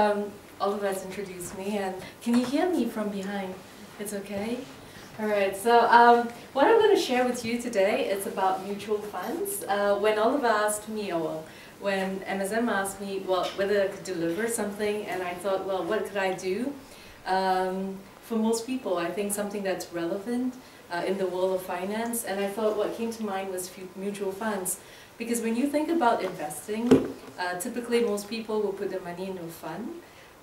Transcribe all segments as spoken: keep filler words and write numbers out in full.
Um, Oliver has introduced me, and can you hear me from behind? It's okay? All right, so um, what I'm going to share with you today is about mutual funds. Uh, when Oliver asked me, or when M S M asked me well, whether I could deliver something, and I thought, well, what could I do? Um, for most people, I think something that's relevant uh, in the world of finance, and I thought what came to mind was mutual funds. Because when you think about investing, uh, typically most people will put their money in a fund.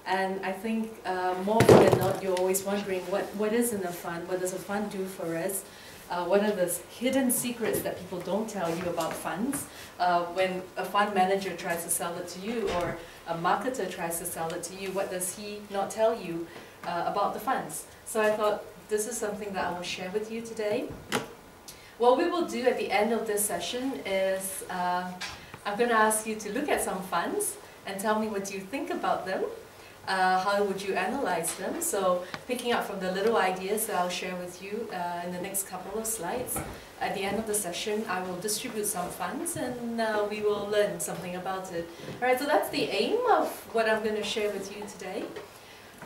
And I think uh, more than not, you're always wondering what, what is in a fund, what does a fund do for us? Uh, what are the hidden secrets that people don't tell you about funds? Uh, when a fund manager tries to sell it to you, or a marketer tries to sell it to you, what does he not tell you uh, about the funds? So I thought this is something that I will share with you today. What we will do at the end of this session is uh, I'm going to ask you to look at some funds and tell me what you think about them, uh, how would you analyze them. So picking up from the little ideas that I'll share with you uh, in the next couple of slides, at the end of the session I will distribute some funds and uh, we will learn something about it. Alright, so that's the aim of what I'm going to share with you today.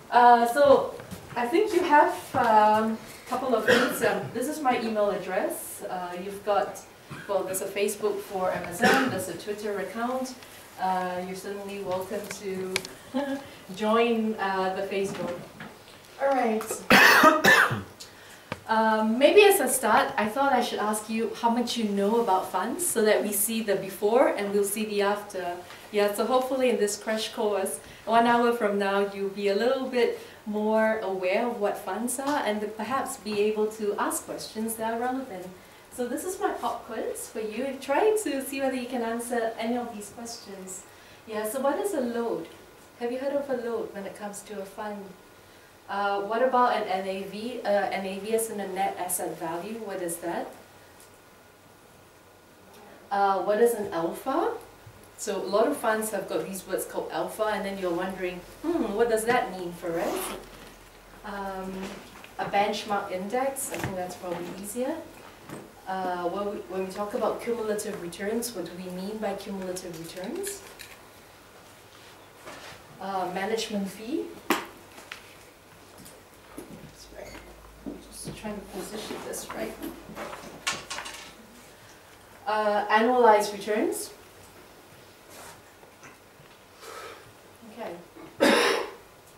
Uh, so I think you have um, couple of things. Um, this is my email address. Uh, you've got, well, there's a Facebook for Amazon, there's a Twitter account. Uh, you're certainly welcome to join uh, the Facebook. All right. um, maybe as a start, I thought I should ask you how much you know about funds so that we see the before and we'll see the after. Yeah, so hopefully in this crash course, one hour from now, you'll be a little bit more aware of what funds are and perhaps be able to ask questions that are relevant. So this is my pop quiz for you. I'm trying to see whether you can answer any of these questions. Yeah, so what is a load? Have you heard of a load when it comes to a fund? Uh, what about an N A V? Uh, N A V as in a net asset value, what is that? Uh, what is an alpha? So a lot of funds have got these words called alpha, and then you're wondering, hmm, what does that mean for us? Um, a benchmark index, I think that's probably easier. Uh, when, we, when we talk about cumulative returns, what do we mean by cumulative returns? Uh, management fee. Just trying to position this right. Uh, annualized returns.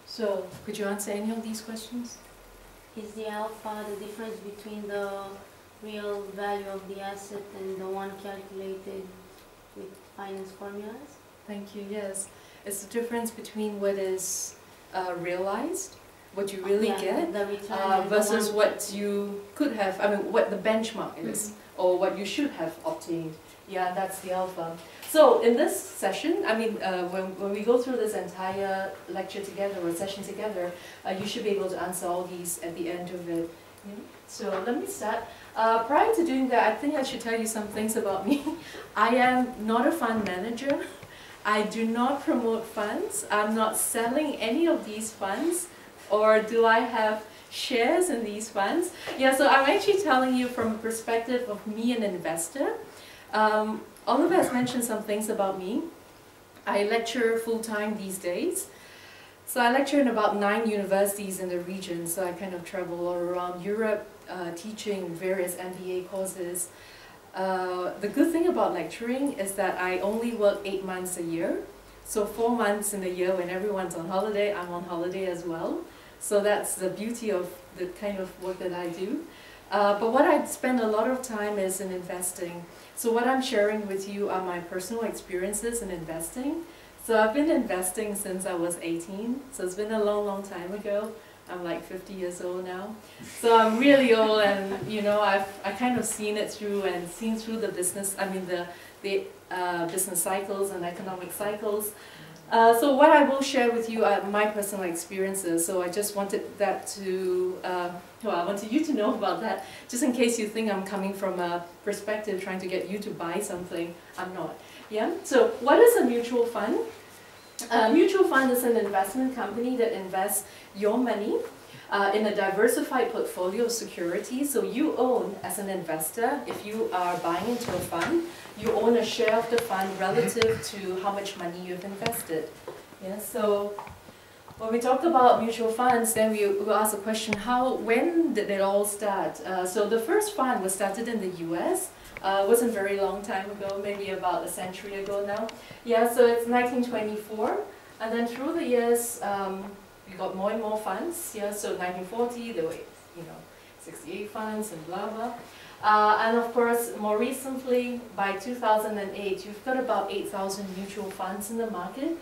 So, could you answer any of these questions? Is the alpha the difference between the real value of the asset and the one calculated with finance formulas? Thank you, yes. It's the difference between what is uh, realized, what you really yeah, get, the uh, versus the what you could have, I mean, what the benchmark is, mm-hmm. or what you should have obtained. Yeah, that's the alpha. So in this session, I mean, uh, when, when we go through this entire lecture together or session together, uh, you should be able to answer all these at the end of it. Yeah. So let me start. Uh, prior to doing that, I think I should tell you some things about me. I am not a fund manager. I do not promote funds. I'm not selling any of these funds, or do I have shares in these funds? Yeah, so I'm actually telling you from a perspective of me, an investor. Um, Oliver has mentioned some things about me. I lecture full-time these days. So I lecture in about nine universities in the region, so I kind of travel all around Europe uh, teaching various M B A courses. Uh, the good thing about lecturing is that I only work eight months a year. So four months in the year when everyone's on holiday, I'm on holiday as well. So that's the beauty of the kind of work that I do. Uh, but what I spend a lot of time is in investing. So what I'm sharing with you are my personal experiences in investing. So I've been investing since I was eighteen. So it's been a long, long time ago. I'm like fifty years old now. So I'm really old, and you know, I've I kind of seen it through and seen through the business, I mean the, the uh, business cycles and economic cycles. Uh, so what I will share with you are my personal experiences. So I just wanted that to, uh, well, I wanted you to know about that, just in case you think I'm coming from a perspective trying to get you to buy something. I'm not. Yeah. So what is a mutual fund? A mutual fund is an investment company that invests your money uh, in a diversified portfolio of securities. So you own, as an investor, if you are buying into a fund, you own a share of the fund relative to how much money you've invested. Yeah, so When we talked about mutual funds, then we were asked the question, how, when did it all start? Uh, so the first fund was started in the U S. Uh, wasn't very long time ago, maybe about a century ago now. Yeah, so it's nineteen twenty-four. And then through the years, um, we got more and more funds. Yeah, so nineteen forty, there were, you know, sixty-eight funds and blah, blah. Uh, and of course, more recently, by two thousand eight, you've got about eight thousand mutual funds in the market.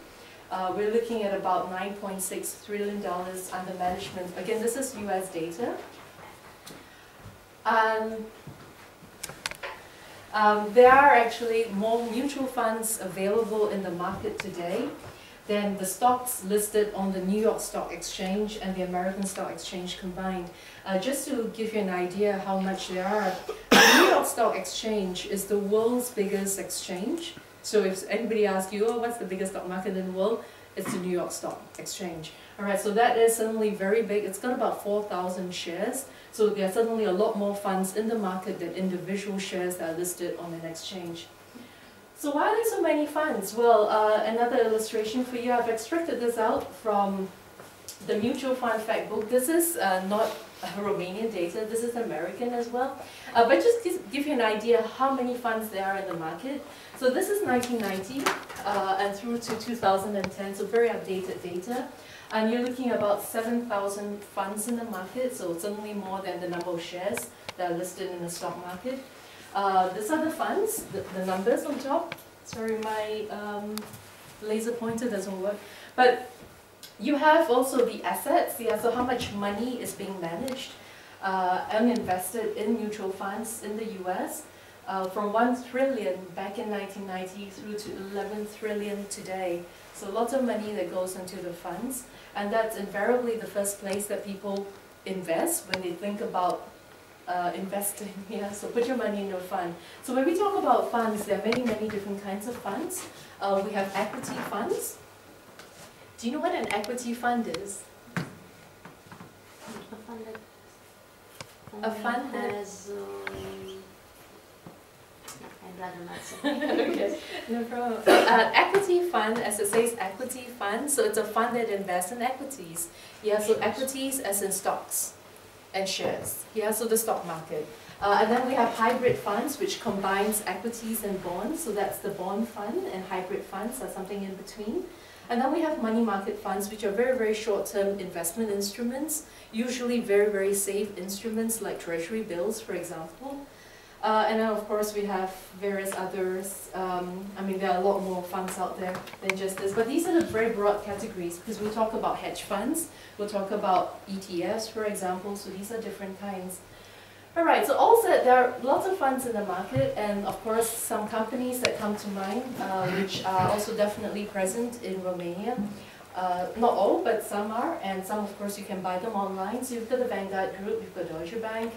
Uh, we're looking at about nine point six trillion dollars under management. Again, this is U S data. Um, um, there are actually more mutual funds available in the market today than the stocks listed on the New York Stock Exchange and the American Stock Exchange combined. Uh, just to give you an idea how much there are, the New York Stock Exchange is the world's biggest exchange. So if anybody asks you, oh, what's the biggest stock market in the world? It's the New York Stock Exchange. All right, so that is certainly very big. It's got about four thousand shares. So there are certainly a lot more funds in the market than individual shares that are listed on an exchange. So why are there so many funds? Well, uh, another illustration for you. I've extracted this out from the Mutual Fund Fact Book. This is uh, not Romanian data. This is American as well. Uh, but just to give you an idea how many funds there are in the market. So this is nineteen ninety uh, and through to two thousand ten, so very updated data. And you're looking at about seven thousand funds in the market, so certainly more than the number of shares that are listed in the stock market. Uh, these are the funds, the, the numbers on top. Sorry, my um, laser pointer doesn't work. But you have also the assets, yeah, so how much money is being managed uh, and invested in mutual funds in the U S uh, from one trillion back in nineteen ninety through to eleven trillion today. So lots of money that goes into the funds, and that's invariably the first place that people invest when they think about Uh, investing, yeah, so put your money in your fund. So when we talk about funds, there are many, many different kinds of funds. Uh, we have equity funds. Do you know what an equity fund is? A fund that, a fund that has... Um, I'd rather not say. Okay, no problem. Uh, equity fund, as it says, equity fund, so it's a fund that invests in equities. Yeah, so equities as in stocks and shares, yeah, so the stock market. Uh, and then we have hybrid funds, which combines equities and bonds, so that's the bond fund, and hybrid funds are something in between. And then we have money market funds, which are very, very short-term investment instruments, usually very, very safe instruments like treasury bills, for example. Uh, and then, of course, we have various others. Um, I mean, there are a lot more funds out there than just this. But these are the very broad categories, because we'll talk about hedge funds. We'll talk about E T Fs, for example. So these are different kinds. All right, so all said, there are lots of funds in the market. And, of course, some companies that come to mind, uh, which are also definitely present in Romania. Uh, not all, but some are. And some, of course, you can buy them online. So you've got the Vanguard Group. You've got Deutsche Bank.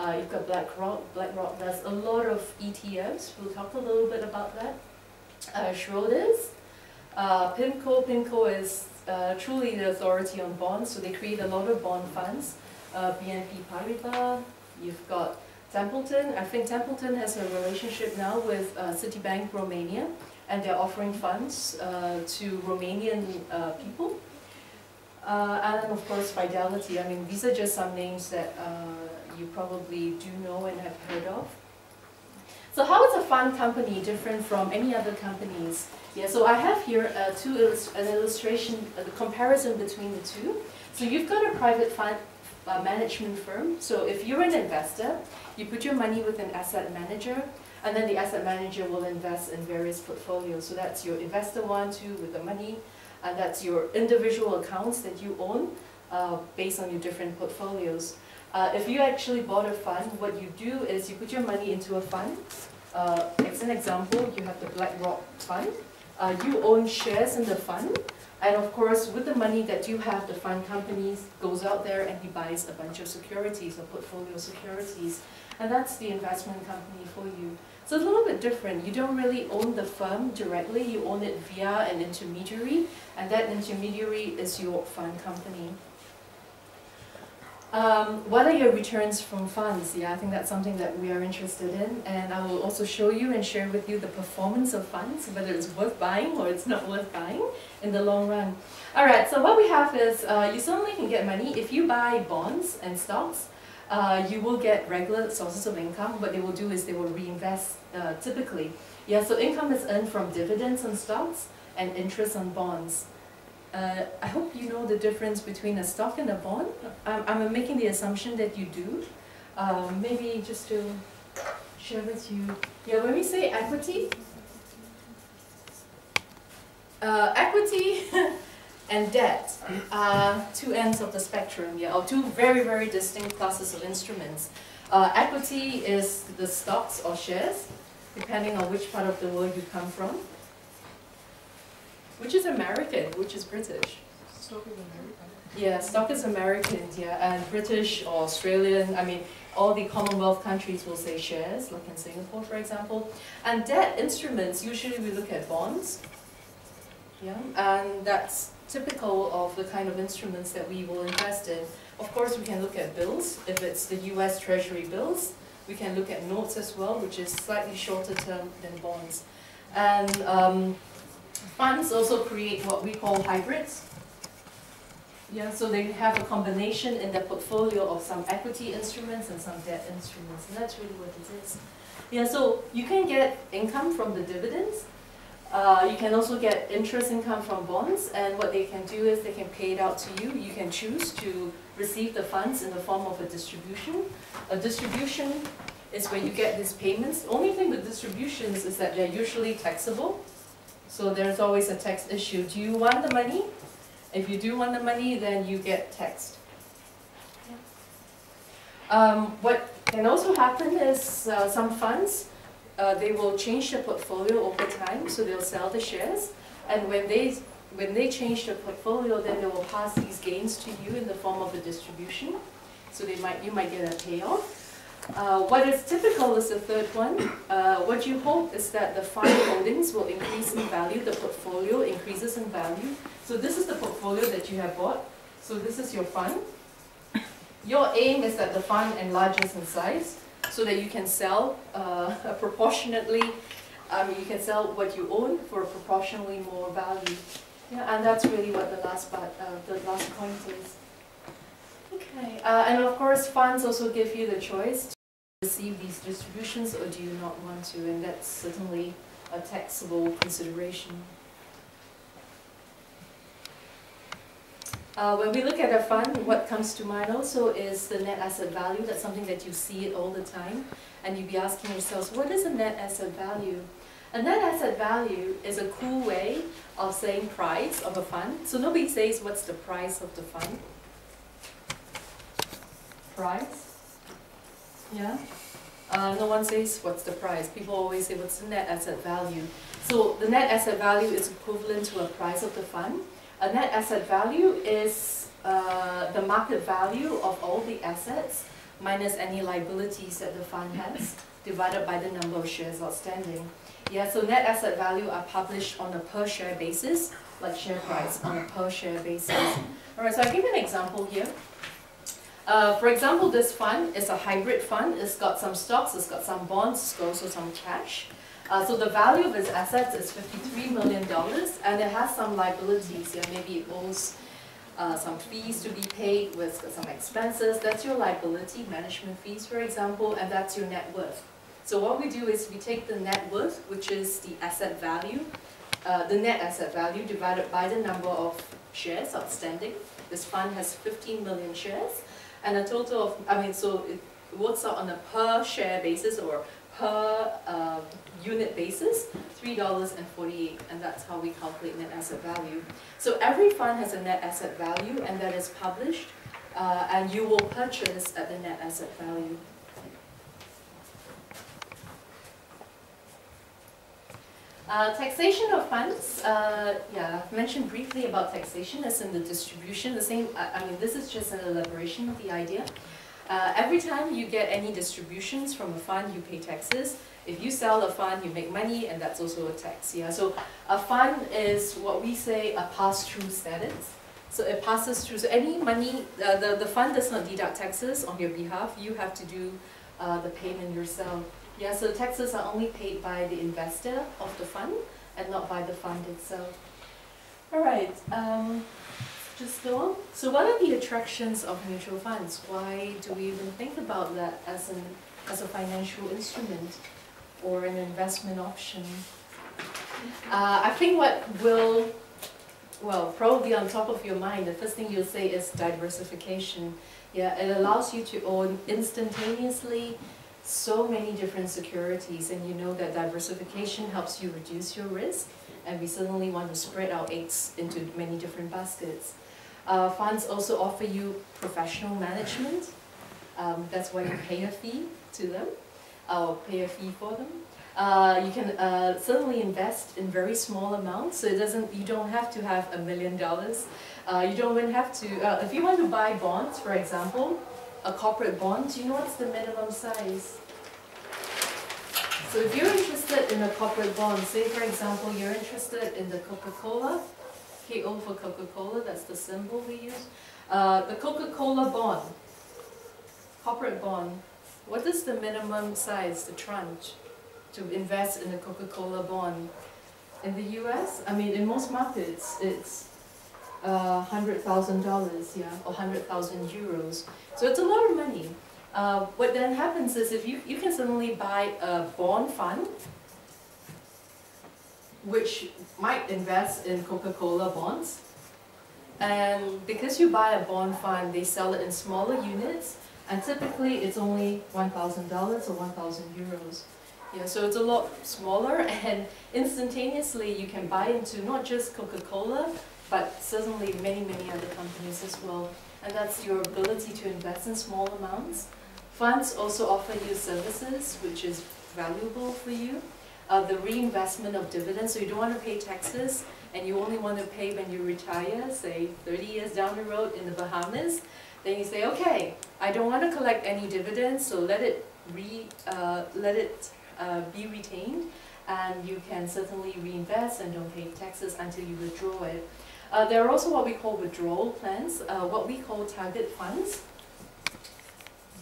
Uh, you've got BlackRock. BlackRock does a lot of E T Fs. We'll talk a little bit about that. Uh, Schroders, uh, PIMCO. PIMCO is uh, truly the authority on bonds, so they create a lot of bond funds. Uh, B N P Paribas. You've got Templeton. I think Templeton has a relationship now with uh, Citibank Romania, and they're offering funds uh, to Romanian uh, people. Uh, and then, of course, Fidelity. I mean, these are just some names that Uh, you probably do know and have heard of. So how is a fund company different from any other companies? Yeah, so I have here uh, two illust an illustration, uh, the comparison between the two. So you've got a private fund uh, management firm. So if you're an investor, you put your money with an asset manager, and then the asset manager will invest in various portfolios. So that's your investor one, two with the money, and that's your individual accounts that you own uh, based on your different portfolios. Uh, if you actually bought a fund, what you do is you put your money into a fund. Uh, as an example, you have the BlackRock fund. Uh, you own shares in the fund. And of course, with the money that you have, the fund company goes out there and he buys a bunch of securities or portfolio securities. And that's the investment company for you. So it's a little bit different. You don't really own the firm directly. You own it via an intermediary. And that intermediary is your fund company. Um, what are your returns from funds? Yeah, I think that's something that we are interested in, and I will also show you and share with you the performance of funds, whether it's worth buying or it's not worth buying in the long run. Alright, so what we have is uh, you certainly can get money if you buy bonds and stocks. Uh, you will get regular sources of income. What they will do is they will reinvest uh, typically. Yeah, so income is earned from dividends on stocks and interest on bonds. Uh, I hope you know the difference between a stock and a bond. I'm, I'm making the assumption that you do. Um, maybe just to share with you. Yeah, when we say equity, uh, equity and debt are two ends of the spectrum, yeah, or two very, very distinct classes of instruments. Uh, equity is the stocks or shares, depending on which part of the world you come from. Which is American, which is British. Stock is American. Yeah, stock is American, yeah, and British or Australian, I mean, all the Commonwealth countries will say shares, like in Singapore, for example. And debt instruments, usually we look at bonds, yeah, and that's typical of the kind of instruments that we will invest in. Of course, we can look at bills, if it's the U S Treasury bills. We can look at notes as well, which is slightly shorter term than bonds. And um, funds also create what we call hybrids. Yeah, so they have a combination in their portfolio of some equity instruments and some debt instruments, and that's really what it is. Yeah, so you can get income from the dividends. Uh, you can also get interest income from bonds, and what they can do is they can pay it out to you. You can choose to receive the funds in the form of a distribution. A distribution is where you get these payments. The only thing with distributions is that they're usually taxable. So there's always a tax issue. Do you want the money? If you do want the money, then you get taxed. Yeah. Um, what can also happen is uh, some funds, uh, they will change their portfolio over time, so they'll sell the shares. And when they, when they change their portfolio, then they will pass these gains to you in the form of a distribution. So they might, you might get a payoff. Uh, what is typical is the third one. Uh, what you hope is that the fund holdings will increase in value, the portfolio increases in value. So this is the portfolio that you have bought. So this is your fund. Your aim is that the fund enlarges in size so that you can sell uh, proportionately, I mean, you can sell what you own for proportionally more value. Yeah, and that's really what the last part, uh, the last point is. Okay, uh, and of course funds also give you the choice to receive these distributions or do you not want to, and that's certainly a taxable consideration. Uh, when we look at a fund, what comes to mind also is the net asset value. That's something that you see it all the time, and you'd be asking yourselves, what is a net asset value? A net asset value is a cool way of saying price of a fund. So nobody says what's the price of the fund. Price, yeah. Uh, no one says what's the price. People always say what's the net asset value. So the net asset value is equivalent to a price of the fund. A net asset value is uh, the market value of all the assets minus any liabilities that the fund has divided by the number of shares outstanding. Yeah. So net asset value are published on a per share basis, like share price on a per share basis. All right. So I give an example here. Uh, for example, this fund is a hybrid fund. It's got some stocks, it's got some bonds, it's got also some cash. Uh, so the value of its assets is fifty-three million dollars, and it has some liabilities. Yeah, maybe it owes uh, some fees to be paid with some expenses. That's your liability, management fees, for example, and that's your net worth. So what we do is we take the net worth, which is the asset value, uh, the net asset value divided by the number of shares outstanding. This fund has fifteen million shares. And a total of, I mean, so it works out on a per share basis or per uh, unit basis, three dollars and forty-eight cents, and that's how we calculate net asset value. So every fund has a net asset value, and that is published, uh, and you will purchase at the net asset value. Uh, taxation of funds, uh, yeah, I've mentioned briefly about taxation as in the distribution, the same, I, I mean, this is just an elaboration of the idea. Uh, every time you get any distributions from a fund, you pay taxes. If you sell a fund, you make money, and that's also a tax, yeah. So a fund is what we say a pass-through status. So it passes through. So any money, uh, the, the fund does not deduct taxes on your behalf. You have to do uh, the payment yourself. Yeah, so taxes are only paid by the investor of the fund and not by the fund itself. All right, um, just go on. So what are the attractions of mutual funds? Why do we even think about that as, an, as a financial instrument or an investment option? Uh, I think what will, well, probably on top of your mind, the first thing you'll say is diversification. Yeah, it allows you to own instantaneously so many different securities, and you know that diversification helps you reduce your risk, and we certainly want to spread our eggs into many different baskets. Uh, funds also offer you professional management. Um, that's why you pay a fee to them, or pay a fee for them. Uh, you can uh, certainly invest in very small amounts, so it doesn't. You don't have to have a million dollars. Uh, you don't even have to. Uh, if you want to buy bonds, for example, a corporate bond. Do you know what's the minimum size? So if you're interested in a corporate bond, say for example you're interested in the Coca-Cola, K O for Coca-Cola. That's the symbol we use. Uh, the Coca-Cola bond, corporate bond. What is the minimum size, the tranche, to invest in a Coca-Cola bond? In the U S, I mean, in most markets, it's uh, one hundred thousand dollars, yeah, or one hundred thousand euros. So it's a lot of money. Uh, what then happens is if you, you can suddenly buy a bond fund, which might invest in Coca-Cola bonds. And because you buy a bond fund, they sell it in smaller units, and typically it's only one thousand dollars or one thousand euros. Yeah, so it's a lot smaller, and instantaneously you can buy into not just Coca-Cola, but certainly many, many other companies as well. And that's your ability to invest in small amounts. Funds also offer you services, which is valuable for you. Uh, the reinvestment of dividends, so you don't want to pay taxes, and you only want to pay when you retire, say thirty years down the road in the Bahamas. Then you say, okay, I don't want to collect any dividends, so let it re, uh, let it Uh, be retained, and you can certainly reinvest and don't pay taxes until you withdraw it. Uh, there are also what we call withdrawal plans, uh, what we call target funds.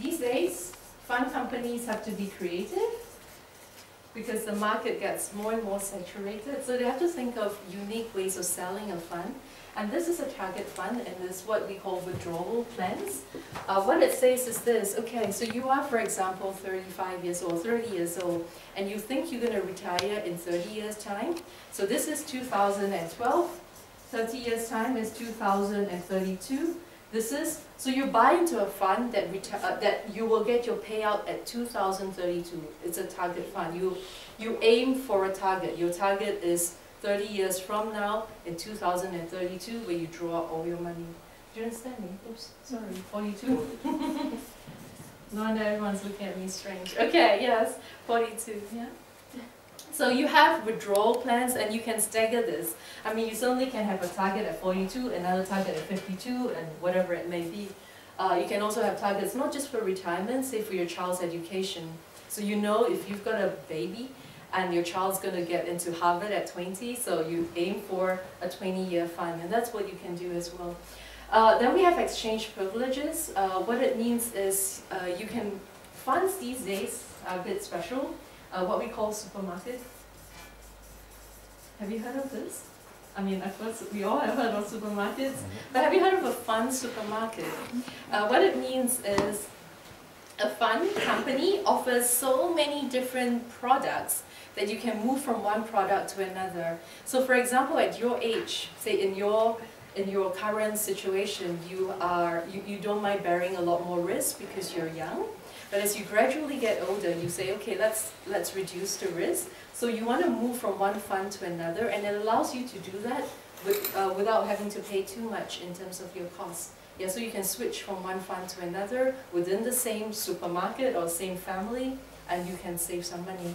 These days, fund companies have to be creative because the market gets more and more saturated, so they have to think of unique ways of selling a fund. And this is a target fund, and this is what we call withdrawal plans. Uh, what it says is this, okay, so you are, for example, thirty-five years old, thirty years old, and you think you're going to retire in thirty years' time. So this is two thousand twelve, thirty years' time is two thousand thirty-two. This is, so you buy into a fund that, uh, that you will get your payout at two thousand thirty-two. It's a target fund. You, you aim for a target. Your target is thirty years from now, in two thousand thirty-two, where you draw all your money. Do you understand me? Oops, sorry, forty-two. Not that everyone's looking at me strange. Okay, yes, forty-two, yeah. So you have withdrawal plans, and you can stagger this. I mean, you certainly can have a target at forty-two, another target at fifty-two, and whatever it may be. Uh, you can also have targets not just for retirement, say for your child's education. So you know if you've got a baby, and your child's going to get into Harvard at twenty, so you aim for a twenty-year fund, and that's what you can do as well. Uh, then we have exchange privileges. Uh, what it means is uh, you can, funds these days are a bit special, uh, what we call supermarkets. Have you heard of this? I mean, of course, we all have heard of supermarkets, but have you heard of a fund supermarket? Uh, what it means is a fund company offers so many different products that you can move from one product to another. So for example, at your age, say in your, in your current situation, you, are, you, you don't mind bearing a lot more risk because you're young. But as you gradually get older, you say, okay, let's, let's reduce the risk. So you want to move from one fund to another, and it allows you to do that with, uh, without having to pay too much in terms of your costs. Yeah, so you can switch from one fund to another within the same supermarket or same family, and you can save some money.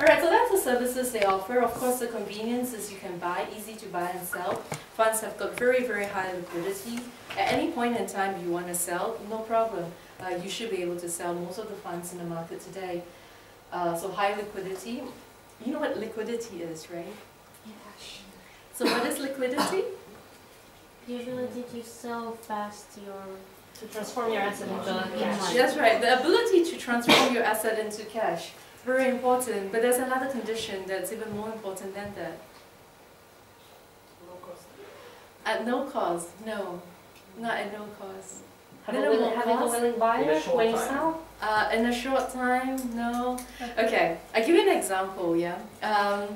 All right, so that's the services they offer. Of course, the convenience is you can buy, easy to buy and sell. Funds have got very, very high liquidity. At any point in time you want to sell, no problem. Uh, you should be able to sell most of the funds in the market today. Uh, so high liquidity. You know what liquidity is, right? Yeah. So what is liquidity? the ability to sell fast your... To transform your asset into cash. That's right, the ability to transform your asset into cash. Very important, but there's another condition that's even more important than that. No cost. At no cost, no. Not at no cost. Have a willing buyer when you sell? Uh, in a short time, no. Okay, I'll give you an example, yeah. Um,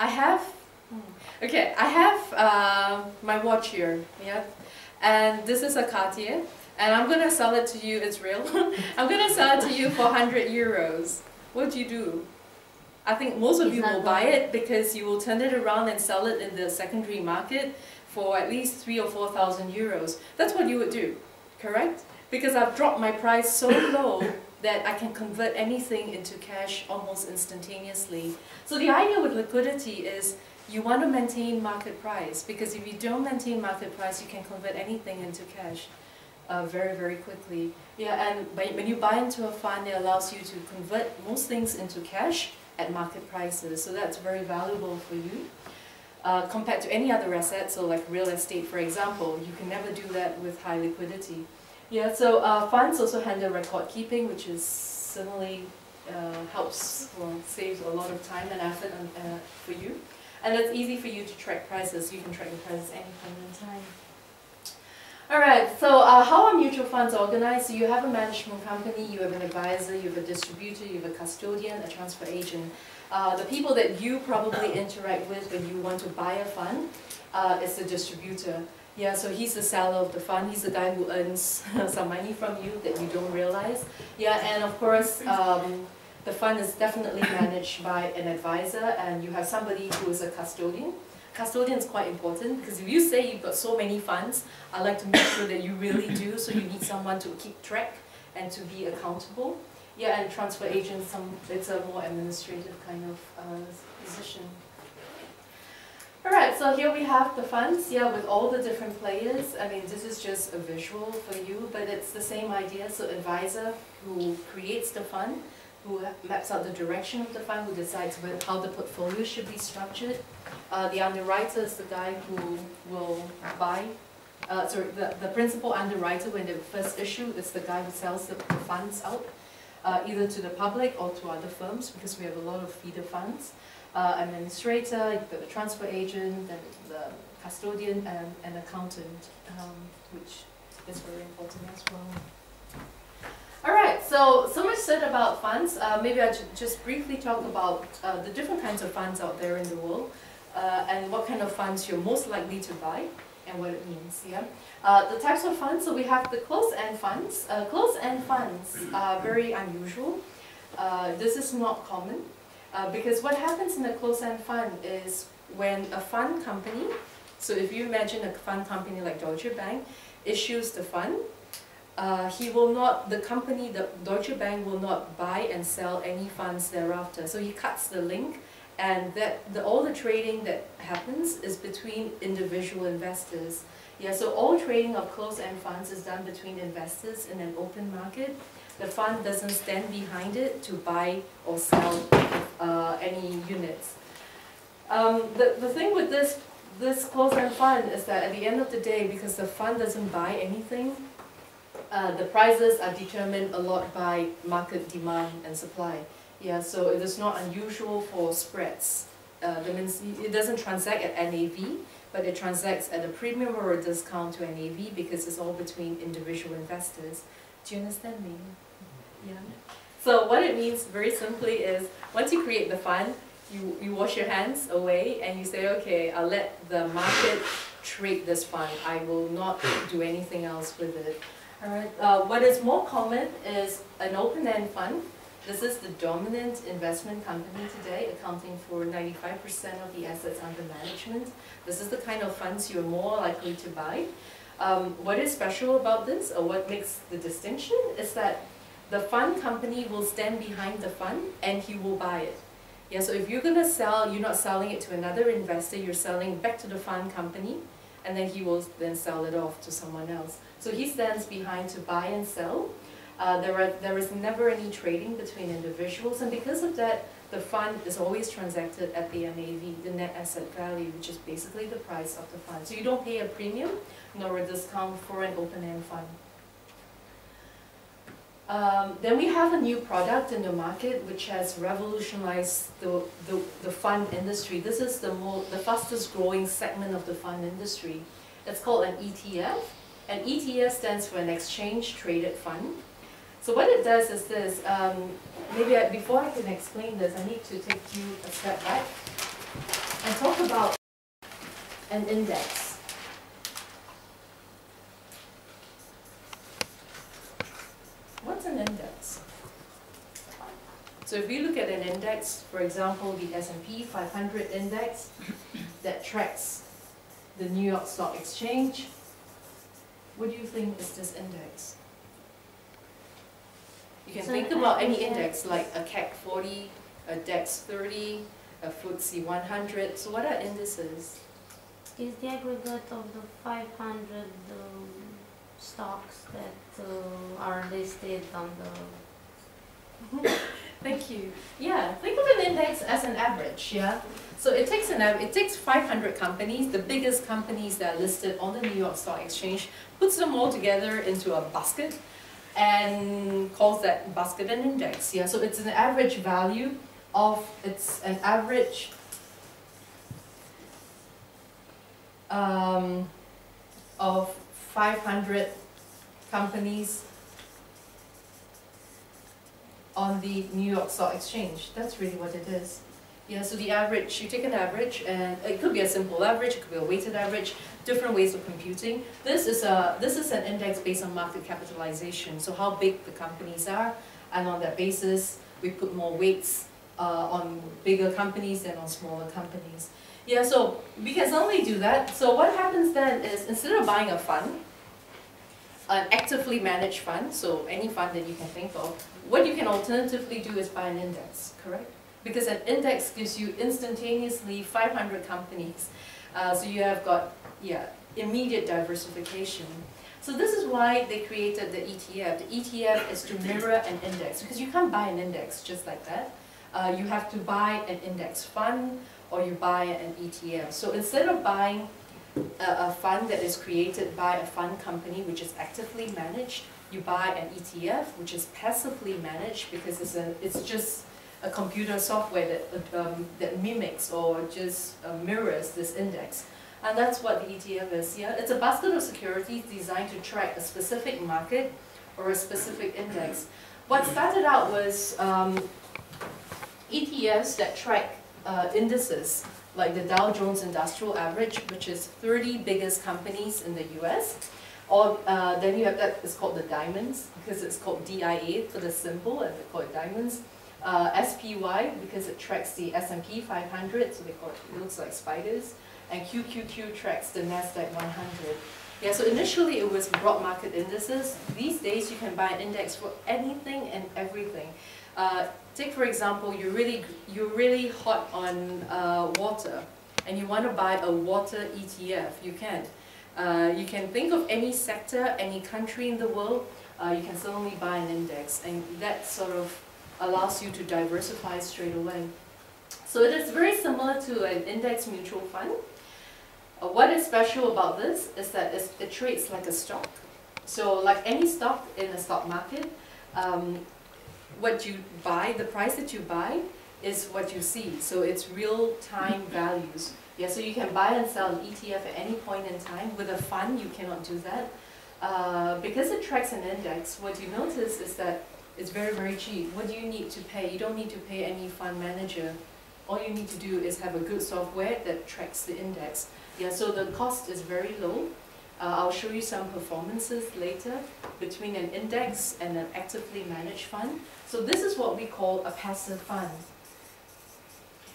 I have, okay, I have uh, my watch here, yeah. And this is a Cartier, and I'm going to sell it to you, it's real. I'm going to sell it to you for one hundred euros. What do you do? I think most of you will buy it because you will turn it around and sell it in the secondary market for at least three or four thousand euros. That's what you would do, correct? Because I've dropped my price so low that I can convert anything into cash almost instantaneously. So the idea with liquidity is you want to maintain market price, because if you don't maintain market price, you can convert anything into cash uh, very, very quickly. Yeah, and when you buy into a fund, it allows you to convert most things into cash at market prices. So that's very valuable for you uh, compared to any other asset. So like real estate, for example, you can never do that with high liquidity. Yeah, so uh, funds also handle record keeping, which is similarly uh, helps, well, saves a lot of time and effort on, uh, for you. And it's easy for you to track prices. You can track the prices any point in time. Alright, so uh, how are mutual funds organized? So you have a management company, you have an advisor, you have a distributor, you have a custodian, a transfer agent. Uh, the people that you probably interact with when you want to buy a fund uh, is the distributor. Yeah, so he's the seller of the fund. He's the guy who earns some money from you that you don't realize. Yeah, and of course, um, the fund is definitely managed by an advisor, and you have somebody who is a custodian. Custodian is quite important, because if you say you've got so many funds, I like to make sure that you really do, so you need someone to keep track and to be accountable. Yeah, and transfer agents, some, it's a more administrative kind of uh, position. Alright, so here we have the funds, yeah, with all the different players. I mean, this is just a visual for you, but it's the same idea. So advisor who creates the fund, who maps out the direction of the fund, who decides when, how the portfolio should be structured. Uh, the underwriter is the guy who will buy, uh, sorry, the, the principal underwriter when they first issue is the guy who sells the, the funds out, uh, either to the public or to other firms, because we have a lot of feeder funds. Uh, administrator, you've got the transfer agent, then the custodian, and an accountant, um, which is very important as well. Alright, so so much said about funds. Uh, maybe I should just briefly talk about uh, the different kinds of funds out there in the world, uh, and what kind of funds you're most likely to buy, and what it means. Yeah, uh, the types of funds, so we have the closed-end funds. Uh, closed-end funds are very unusual. Uh, this is not common. Uh, because what happens in a closed-end fund is when a fund company, so if you imagine a fund company like Deutsche Bank issues the fund, uh, he will not, the company, the Deutsche Bank will not buy and sell any funds thereafter. So he cuts the link, and that the, all the trading that happens is between individual investors. Yeah, so all trading of closed-end funds is done between investors in an open market. The fund doesn't stand behind it to buy or sell uh, any units. Um, the, the thing with this, this closed-end fund is that at the end of the day, because the fund doesn't buy anything, uh, the prices are determined a lot by market demand and supply. Yeah, so it is not unusual for spreads. Uh, that means it doesn't transact at N A V, but it transacts at a premium or a discount to N A V because it's all between individual investors. Do you understand me? Yeah. So what it means very simply is once you create the fund, you, you wash your hands away and you say, okay, I'll let the market trade this fund. I will not do anything else with it. All right. Uh, what is more common is an open-end fund. This is the dominant investment company today, accounting for ninety-five percent of the assets under management. This is the kind of funds you're more likely to buy. Um, what is special about this, or what makes the distinction, is that the fund company will stand behind the fund and he will buy it. Yeah, so if you're going to sell, you're not selling it to another investor, you're selling back to the fund company, and then he will then sell it off to someone else. So he stands behind to buy and sell. Uh, there, are, there is never any trading between individuals, and because of that, The fund is always transacted at the N A V, the net asset value, which is basically the price of the fund. So you don't pay a premium nor a discount for an open-end fund. Um, then we have a new product in the market which has revolutionized the, the, the fund industry. This is the, more, the fastest growing segment of the fund industry. It's called an E T F. An E T F stands for an exchange traded fund. So what it does is this, um, maybe I, before I can explain this, I need to take you a step back and talk about an index. What's an index? So if we look at an index, for example, the S and P five hundred index that tracks the New York Stock Exchange, what do you think is this index? You can so think about any index like a C A C forty, a DAX thirty, a F T S E one hundred. So what are indices? It's the aggregate of the five hundred um, stocks that Uh, are listed on the... Thank you. Yeah, think of an index as an average, yeah? So it takes, an, it takes five hundred companies, the biggest companies that are listed on the New York Stock Exchange, puts them all together into a basket and calls that basket an index, yeah? So it's an average value of, it's an average... Um, of five hundred companies on the New York Stock Exchange. That's really what it is. Yeah, so the average, you take an average, and it could be a simple average, it could be a weighted average, different ways of computing. This is, a, this is an index based on market capitalization, so how big the companies are, and on that basis, we put more weights uh, on bigger companies than on smaller companies. Yeah, so we can only do that. So what happens then is, instead of buying a fund, an actively managed fund, so any fund that you can think of, what you can alternatively do is buy an index, correct? Because an index gives you instantaneously five hundred companies. Uh, so you have got yeah, immediate diversification. So this is why they created the E T F. The E T F is to mirror an index, because you can't buy an index just like that. Uh, you have to buy an index fund, or you buy an E T F. So instead of buying a fund that is created by a fund company which is actively managed, you buy an E T F which is passively managed, because it's, a, it's just a computer software that, um, that mimics or just uh, mirrors this index. And that's what the E T F is. Yeah? It's a basket of securities designed to track a specific market or a specific index. What started out was um, E T Fs that track uh, indices, like the Dow Jones Industrial Average, which is thirty biggest companies in the U S. Or uh, then you have that, it's called the Diamonds, because it's called D I A for the symbol, and they call it Diamonds. Uh, S P Y, because it tracks the S and P five hundred, so they call it, it looks like spiders. And Q Q Q tracks the NASDAQ one hundred. Yeah, so initially it was broad market indices. These days you can buy an index for anything and everything. Uh, take for example, you're really, you're really hot on uh, water, and you want to buy a water E T F, you can. Uh, you can think of any sector, any country in the world, uh, you can certainly buy an index, and that sort of allows you to diversify straight away. So it is very similar to an index mutual fund. Uh, what is special about this is that it's, it trades like a stock. So like any stock in a stock market, um, what you buy, the price that you buy is what you see. So it's real-time values. Yeah, so you can buy and sell an E T F at any point in time. With a fund, you cannot do that. Uh, because it tracks an index, what you notice is that it's very, very cheap. What do you need to pay? You don't need to pay any fund manager. All you need to do is have a good software that tracks the index. Yeah, so the cost is very low. Uh, I'll show you some performances later between an index and an actively managed fund. So this is what we call a passive fund.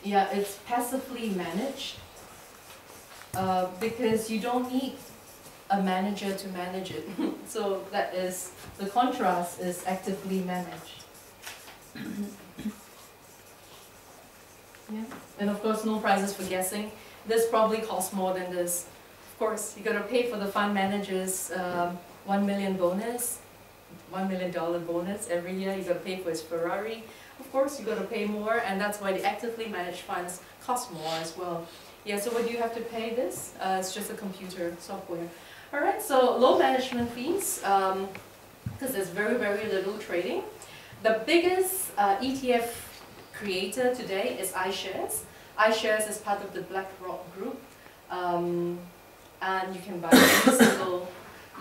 Yeah, it's passively managed uh, because you don't need a manager to manage it. So that is, the contrast is actively managed. Yeah. And of course, no prizes for guessing. This probably costs more than this. Of course, you got to pay for the fund manager's um, one million bonus, one million dollar bonus every year. You got to pay for his Ferrari. of course you're going to pay more, and that's why the actively managed funds cost more as well. Yeah, so what do you have to pay this? Uh, it's just a computer software. All right, so low management fees, because um, there's very, very little trading. The biggest uh, E T F creator today is iShares. iShares is part of the BlackRock group, um, and you can buy a single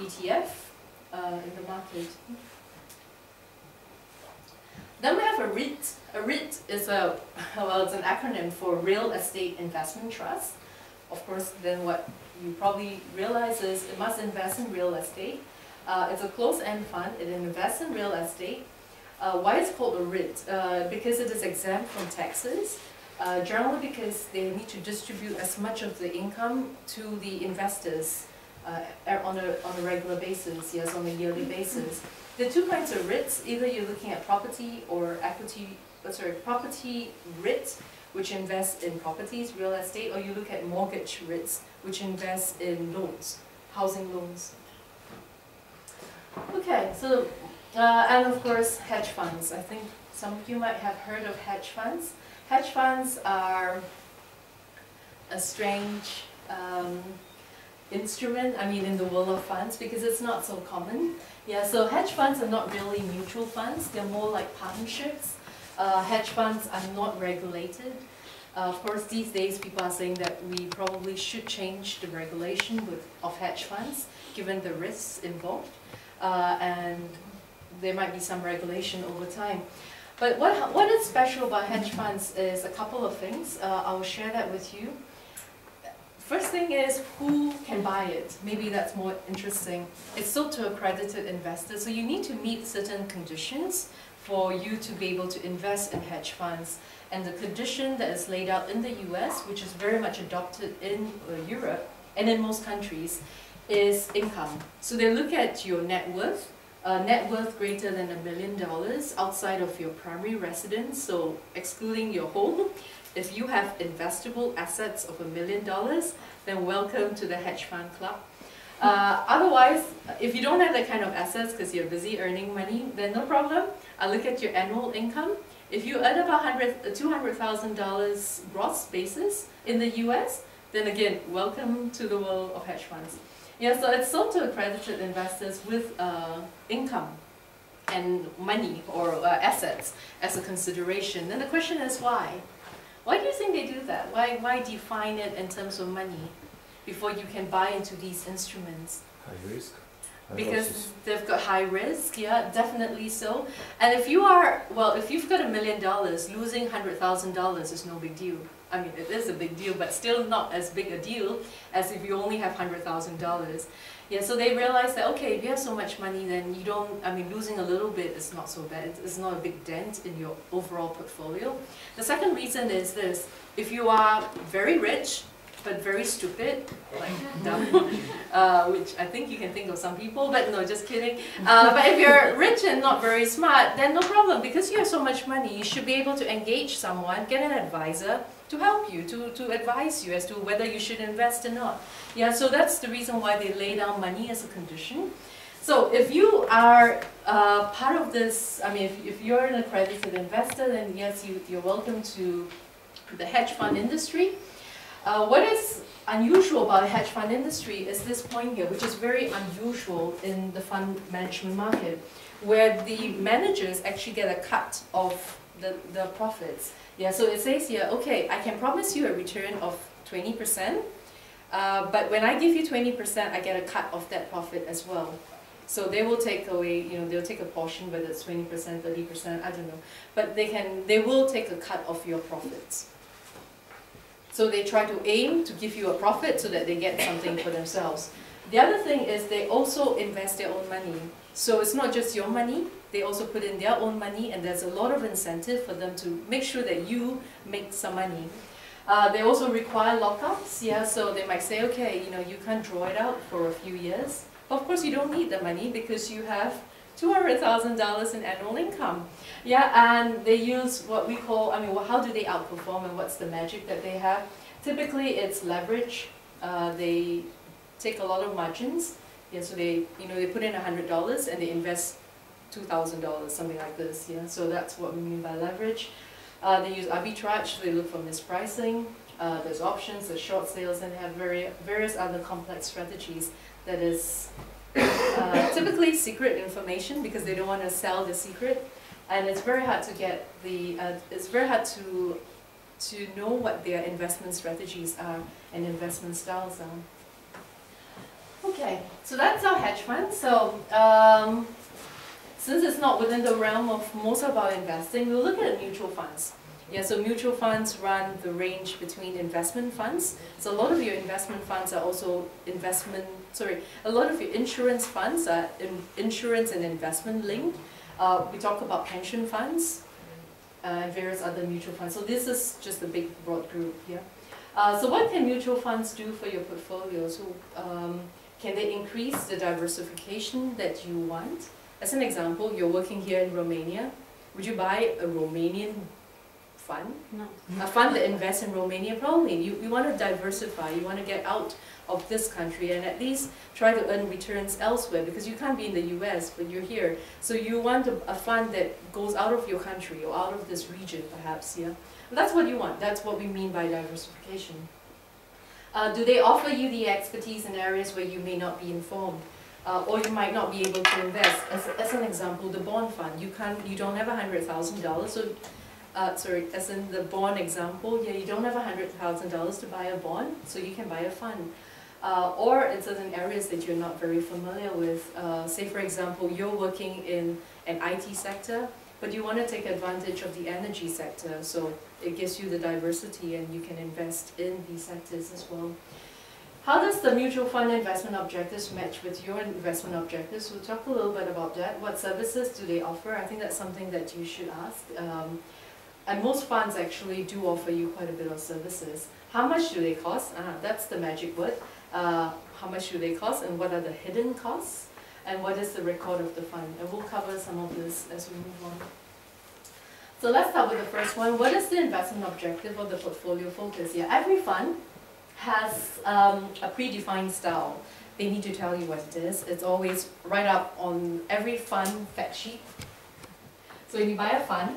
E T F uh, in the market. Then we have a R E I T. A R E I T is a, well, it's an acronym for Real Estate Investment Trust. Of course, then what you probably realize is it must invest in real estate. Uh, it's a closed-end fund. It invests in real estate. Uh, why it's called a R E I T? Uh, because it is exempt from taxes, uh, generally because they need to distribute as much of the income to the investors uh, on, a, on a regular basis, yes, on a yearly basis. The two kinds of R E I Ts, either you're looking at property or equity, sorry, property R E I T, which invests in properties, real estate, or you look at mortgage R E I Ts, which invest in loans, housing loans. Okay, so, uh, and of course, hedge funds. I think some of you might have heard of hedge funds. Hedge funds are a strange um, instrument, I mean, in the world of funds, because it's not so common. Yeah, so hedge funds are not really mutual funds, they're more like partnerships. Uh, hedge funds are not regulated. Uh, of course, these days people are saying that we probably should change the regulation with, of hedge funds, given the risks involved, uh, and there might be some regulation over time. But what, what is special about hedge funds is a couple of things. Uh, I'll share that with you. First thing is, who can buy it? Maybe that's more interesting. It's sold to accredited investors, so you need to meet certain conditions for you to be able to invest in hedge funds. And the condition that is laid out in the U S, which is very much adopted in uh, Europe and in most countries, is income. So they look at your net worth, uh, net worth greater than a million dollars outside of your primary residence, so excluding your home. If you have investable assets of a million dollars, then welcome to the hedge fund club. Uh, otherwise, if you don't have that kind of assets because you're busy earning money, then no problem. I look at your annual income. If you earn about two hundred thousand dollars gross basis in the U S, then again, welcome to the world of hedge funds. Yeah, so it's sold to accredited investors with uh, income and money or uh, assets as a consideration. Then the question is why? Why do you think they do that? Why, why define it in terms of money before you can buy into these instruments? High risk. High because losses. They've got high risk, yeah, definitely so. And if you are, well, if you've got a million dollars, losing one hundred thousand dollars is no big deal. I mean, it is a big deal, but still not as big a deal as if you only have one hundred thousand dollars. Yeah, so they realize that, okay, if you have so much money, then you don't, I mean, losing a little bit is not so bad. It's not a big dent in your overall portfolio. The second reason is this. If you are very rich, but very stupid, like dumb, uh, which I think you can think of some people, but no, just kidding. Uh, but if you're rich and not very smart, then no problem. Because you have so much money, you should be able to engage someone, get an advisor, to help you, to, to advise you as to whether you should invest or not. Yeah, so that's the reason why they lay down money as a condition. So if you are uh, part of this, I mean, if, if you're an accredited investor, then yes, you, you're welcome to the hedge fund industry. Uh, what is unusual about the hedge fund industry is this point here, which is very unusual in the fund management market, where the managers actually get a cut of the, the profits. Yeah, so it says here, okay, I can promise you a return of twenty percent, uh, but when I give you twenty percent, I get a cut of that profit as well. So they will take away, you know, they'll take a portion, whether it's twenty percent, thirty percent, I don't know. But they can, they will take a cut of your profits. So they try to aim to give you a profit so that they get something for themselves. The other thing is they also invest their own money. So it's not just your money, they also put in their own money, and there's a lot of incentive for them to make sure that you make some money. Uh, they also require lockups, yeah, so they might say, okay, you know, you can't draw it out for a few years. Of course, you don't need the money because you have two hundred thousand dollars in annual income. Yeah, and they use what we call, I mean, well, how do they outperform and what's the magic that they have? Typically, it's leverage. Uh, they take a lot of margins. Yeah, so they, you know, they put in one hundred dollars and they invest two thousand dollars, something like this. Yeah, so that's what we mean by leverage. Uh, they use arbitrage, so they look for mispricing. Uh, there's options, there's short sales, and have very, various other complex strategies that is uh, typically secret information because they don't want to sell the secret, and it's very hard to get the. Uh, it's very hard to to know what their investment strategies are and investment styles are. Okay, so that's our hedge fund. So. Um, Since it's not within the realm of most of our investing, we'll look at mutual funds. Yeah, so mutual funds run the range between investment funds. So a lot of your investment funds are also investment, sorry, a lot of your insurance funds are in insurance and investment linked. Uh, we talk about pension funds uh, and various other mutual funds. So this is just a big broad group here. Yeah? Uh, so what can mutual funds do for your portfolio? So um, can they increase the diversification that you want? As an example, you're working here in Romania. Would you buy a Romanian fund? No. A fund that invests in Romania? Probably. You, you want to diversify. You want to get out of this country and at least try to earn returns elsewhere, because you can't be in the U S, but you're here. So you want a, a fund that goes out of your country or out of this region, perhaps. Yeah? But that's what you want. That's what we mean by diversification. Uh, do they offer you the expertise in areas where you may not be informed? Uh, or you might not be able to invest. As, as an example, the bond fund, you can't, you don't have a hundred thousand dollars. So, uh, sorry, as in the bond example, yeah, you don't have a hundred thousand dollars to buy a bond, so you can buy a fund. Uh, or it's in areas that you're not very familiar with. Uh, say, for example, you're working in an I T sector, but you want to take advantage of the energy sector, so it gives you the diversity, and you can invest in these sectors as well. How does the mutual fund investment objectives match with your investment objectives? We'll talk a little bit about that. What services do they offer? I think that's something that you should ask. Um, and most funds actually do offer you quite a bit of services. How much do they cost? Uh, that's the magic word. Uh, how much do they cost, and what are the hidden costs? And what is the record of the fund? And we'll cover some of this as we move on. So let's start with the first one. What is the investment objective or the portfolio focus? Yeah, every fund has um, a predefined style. They need to tell you what it is. It's always right up on every fund fact sheet. So when you buy a fund,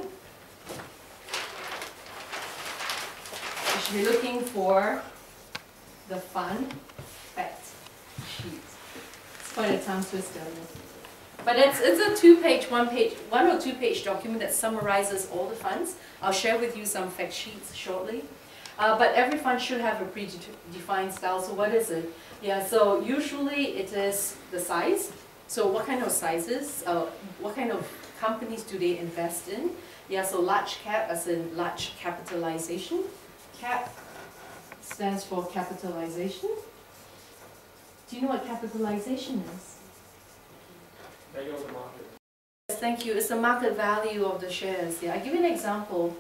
you should be looking for the fund fact sheet. It's quite a tongue twister. But it's, it's a two-page, one-page, one or two-page document that summarizes all the funds. I'll share with you some fact sheets shortly. Uh, but every fund should have a predefined style. So what is it? Yeah. So usually it is the size. So what kind of sizes? Uh, what kind of companies do they invest in? Yeah. So large cap, as in large capitalization. Cap stands for capitalization. Do you know what capitalization is? Value of the market. Yes. Thank you. It's the market value of the shares. Yeah. I give you an example.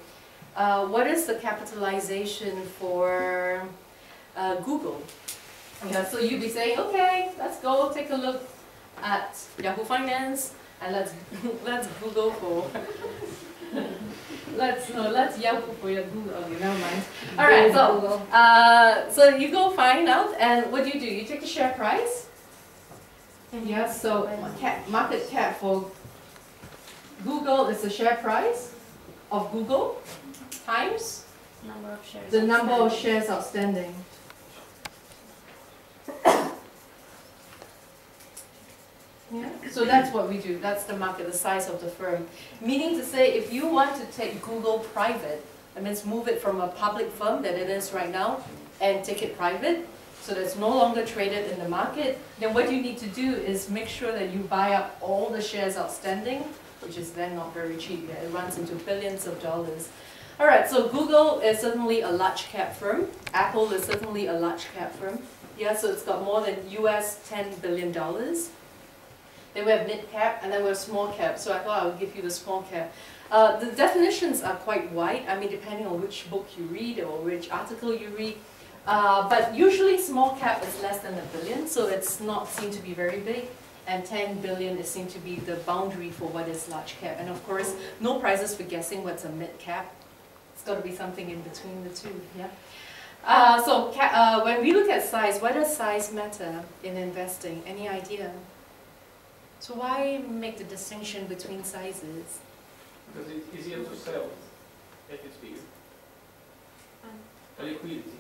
Uh, what is the capitalization for uh, Google? Yeah, so you'd be saying, okay, let's go take a look at Yahoo Finance, and let's let's Google for let's no let's Yahoo for your Google. Okay, never mind. All right, so uh, so you go find out, and what do you do? You take the share price. Yeah, so market cap for Google is the share price of Google times number of shares the number of shares outstanding. Yeah, so that's what we do. That's the market, the size of the firm. Meaning to say, if you want to take Google private, that means move it from a public firm that it is right now and take it private, so that's no longer traded in the market, then what you need to do is make sure that you buy up all the shares outstanding, which is then not very cheap. Yeah, it runs into billions of dollars. All right, so Google is certainly a large cap firm. Apple is certainly a large cap firm. Yeah, so it's got more than U S ten billion dollars. Then we have mid cap, and then we have small cap. So I thought I would give you the small cap. Uh, the definitions are quite wide. I mean, depending on which book you read or which article you read. Uh, but usually small cap is less than a billion, so it's not seen to be very big. And ten billion is seen to be the boundary for what is large cap. And of course, no prizes for guessing what's a mid cap. It's got to be something in between the two. Yeah. Uh, so ca uh, when we look at size, why does size matter in investing? Any idea? So why make the distinction between sizes? Because it's easier to sell if it's bigger. Uh, liquidity.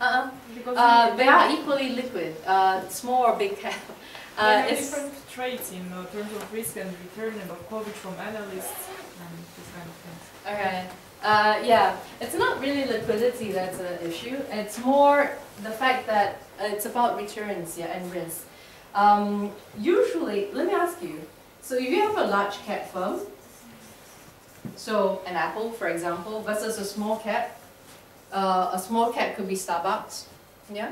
Uh, because uh, they are equally liquid, uh, small or big cap. Uh, there are different traits in uh, terms of risk and return and of coverage from analysts and this kind of things. Okay. Uh, yeah, it's not really liquidity that's an issue. It's more the fact that it's about returns, yeah, and risk. Um, usually, let me ask you, so if you have a large cap firm, so an Apple, for example, versus a small cap, uh, a small cap could be Starbucks, yeah?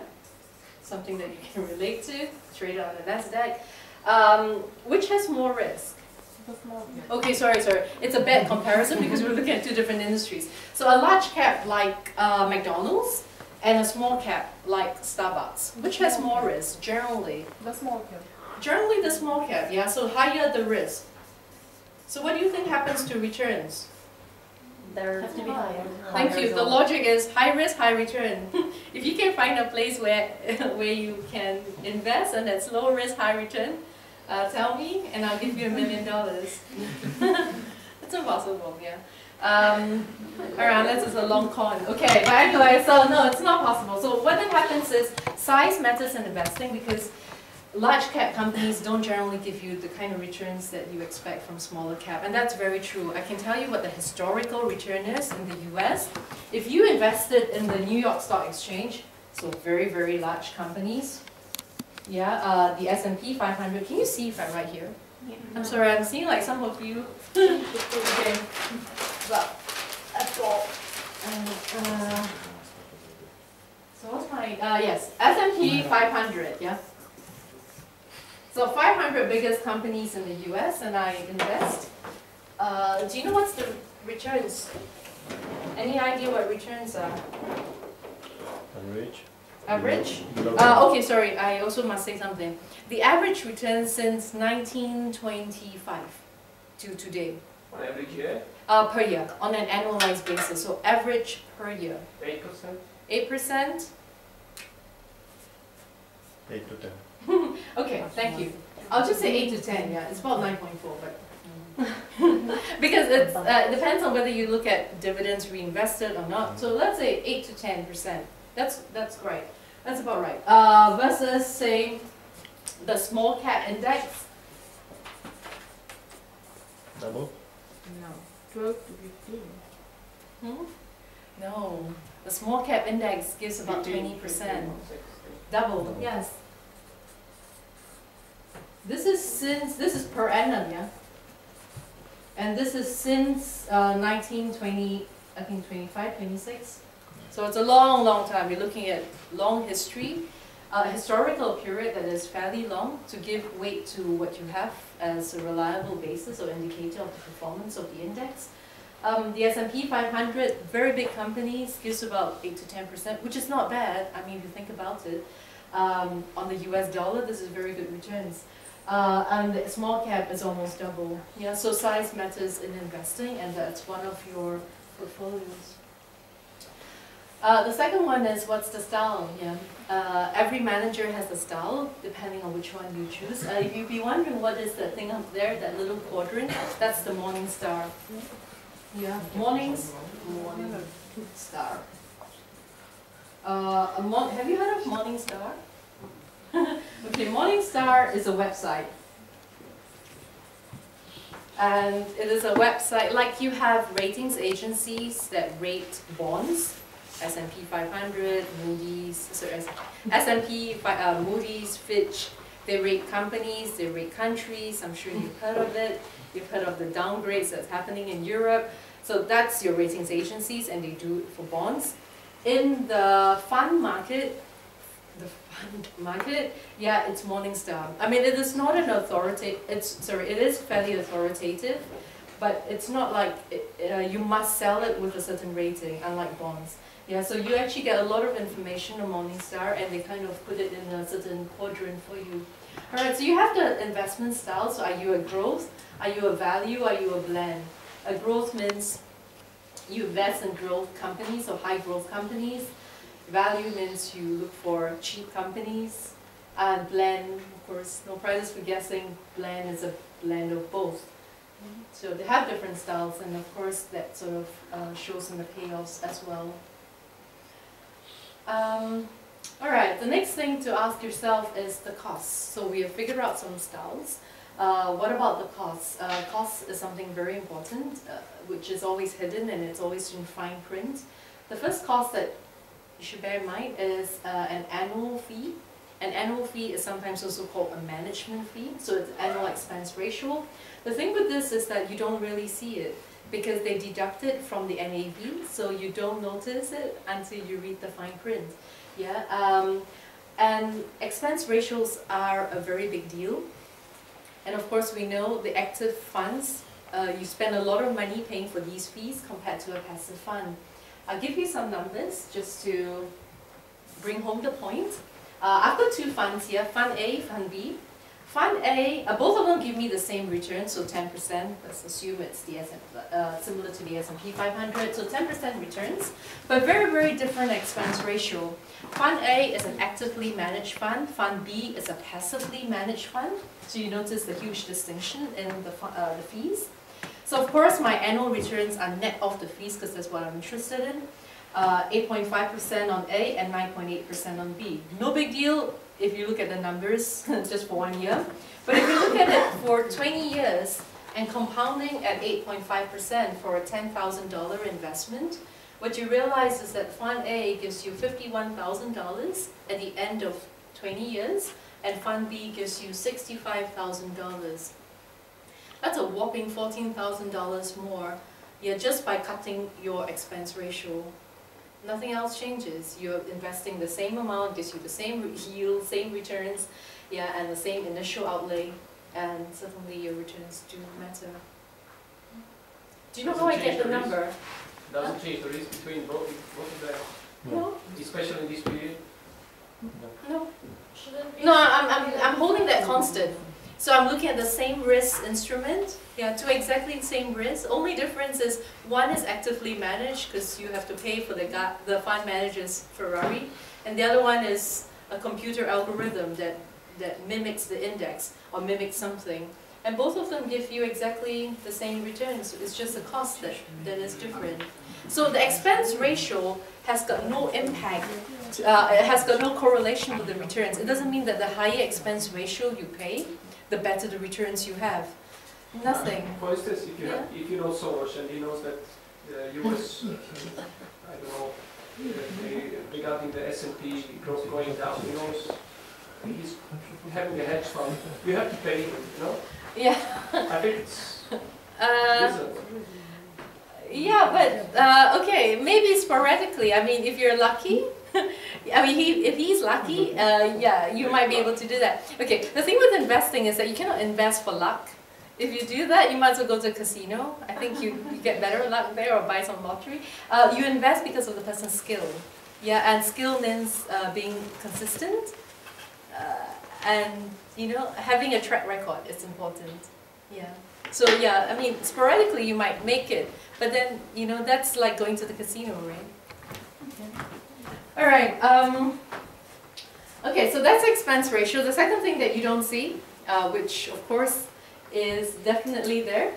Something that you can relate to, trade on the NASDAQ. Um, which has more risk? Okay, sorry, sorry. It's a bad comparison because we're looking at two different industries. So a large cap like uh, McDonald's and a small cap like Starbucks. Which has more risk, generally? The small cap. Generally the small cap, yeah, so higher the risk. So what do you think happens to returns? They have to be higher. Thank you. The logic is high risk, high return. If you can find a place where, where you can invest and that's low risk, high return, Uh, tell me, and I'll give you a million dollars. It's impossible, yeah. Um, Alright, this is a long con. Okay, but anyway, so no, it's not possible. So what then happens is size matters in investing because large cap companies don't generally give you the kind of returns that you expect from smaller cap, and that's very true. I can tell you what the historical return is in the U S. If you invested in the New York Stock Exchange, so very, very large companies, yeah, uh, the S and P five hundred. Can you see if I'm right here? Yeah. I'm sorry, I'm seeing like some of you. Okay. Well, that's all. And, uh, so what's my, uh, yes, S and P five hundred, yeah. So five hundred biggest companies in the U S and I invest. Uh, do you know what's the returns? Any idea what returns are? I'm rich. Average? Uh, okay, sorry, I also must say something. The average return since nineteen twenty-five to today. On average year? Uh, per year, on an annualized basis. So average per year. eight percent? eight percent? eight to ten. Okay, thank you. I'll just say eight to ten, yeah. It's about nine point four, but... because it's, uh, it depends on whether you look at dividends reinvested or not. So let's say eight to ten percent. That's, that's great. That's about right. Uh, versus, say, the small cap index. Double? No. twelve to fifteen. Hmm? No. The small cap index gives about twenty percent. Double, yes. This is since, this is per annum, yeah? And this is since uh, nineteen twenty, I think twenty-five, twenty-six. So it's a long, long time. You're looking at long history, a historical period that is fairly long to give weight to what you have as a reliable basis or indicator of the performance of the index. Um, the S and P five hundred, very big companies, gives about eight to ten percent, which is not bad. I mean, if you think about it, um, on the U S dollar, this is very good returns. Uh, and the small cap is almost double. Yeah, so size matters in investing, and that's one of your portfolios. Uh, the second one is what's the style? Yeah, uh, every manager has a style depending on which one you choose. Uh, if you'd be wondering what is that thing up there, that little quadrant, that's the Morningstar. Yeah, Mornings, Morningstar. Uh, a Mo have you heard of Morningstar? Okay, Morningstar is a website. And it is a website like you have ratings agencies that rate bonds. S and P five hundred, Moody's, sorry, S and P, uh, Moody's, Fitch, they rate companies, they rate countries, I'm sure you've heard of it, you've heard of the downgrades that's happening in Europe, so that's your ratings agencies and they do it for bonds. In the fund market, the fund market, yeah, it's Morningstar. I mean, it is not an authoritative, it's, sorry, it is fairly authoritative, but it's not like it, uh, you must sell it with a certain rating, unlike bonds. Yeah, so you actually get a lot of information on Morningstar and they kind of put it in a certain quadrant for you. Alright, so you have the investment style, so are you a growth, are you a value, are you a blend? A growth means you invest in growth companies or high growth companies. Value means you look for cheap companies. And blend course, no prizes for guessing. Blend is a blend of both. Mm-hmm. So they have different styles, and of course that sort of uh, shows in the payoffs as well. Um, all right, the next thing to ask yourself is the costs. So we have figured out some styles. Uh, what about the costs? Uh, costs is something very important, uh, which is always hidden and it's always in fine print. The first cost that you should bear in mind is uh, an annual fee. An annual fee is sometimes also called a management fee, so it's annual expense ratio. The thing with this is that you don't really see it because they deduct it from the N A V, so you don't notice it until you read the fine print. Yeah, um, and expense ratios are a very big deal. And of course we know the active funds, uh, you spend a lot of money paying for these fees compared to a passive fund. I'll give you some numbers just to bring home the point. Uh, I've got two funds here, Fund A, Fund B. Fund A, uh, both of them give me the same return, so ten percent, let's assume it's the uh, similar to the S and P five hundred, so ten percent returns, but very, very different expense ratio. Fund A is an actively managed fund, Fund B is a passively managed fund, so you notice the huge distinction in the, uh, the fees. So of course my annual returns are net off the fees because that's what I'm interested in. eight point five percent uh, on A and nine point eight percent on B. No big deal if you look at the numbers just for one year. But if you look at it for twenty years and compounding at eight point five percent for a ten thousand dollar investment, what you realize is that Fund A gives you fifty-one thousand dollars at the end of twenty years and Fund B gives you sixty-five thousand dollars. That's a whopping fourteen thousand dollars more. Yeah, just by cutting your expense ratio, nothing else changes. You're investing the same amount, gives you the same yield, same returns, yeah, and the same initial outlay, and certainly your returns do matter. Do you know how I get the number? Doesn't huh? change the risk between both, both of them? No. Especially in this period? No. No, shouldn't no I'm, I'm, I'm holding that constant. So I'm looking at the same risk instrument, yeah, two exactly the same risk. Only difference is one is actively managed because you have to pay for the, the fund manager's Ferrari, and the other one is a computer algorithm that, that mimics the index or mimics something. And both of them give you exactly the same returns. It's just the cost that, that is different. So the expense ratio has got no impact, uh, it has got no correlation with the returns. It doesn't mean that the higher expense ratio you pay, the better the returns you have. Nothing. Uh, for instance, if you, yeah. have, if you know Soros and he knows that uh, U S, I don't know, uh, regarding the S and P growth going down, he knows he's having a hedge fund. You have to pay him, you know? Yeah. I think it's uh, yeah, but, uh, okay, maybe sporadically. I mean, if you're lucky, I mean, he, if he's lucky, uh, yeah, you might be able to do that. Okay, the thing with investing is that you cannot invest for luck. If you do that, you might as well go to a casino. I think you, you get better luck there or buy some lottery. Uh, you invest because of the person's skill. Yeah, and skill means uh, being consistent. Uh, and, you know, having a track record is important. Yeah. So, yeah, I mean, sporadically you might make it. But then, you know, that's like going to the casino, right? Yeah. All right, um, okay, so that's expense ratio. The second thing that you don't see, uh, which of course is definitely there, one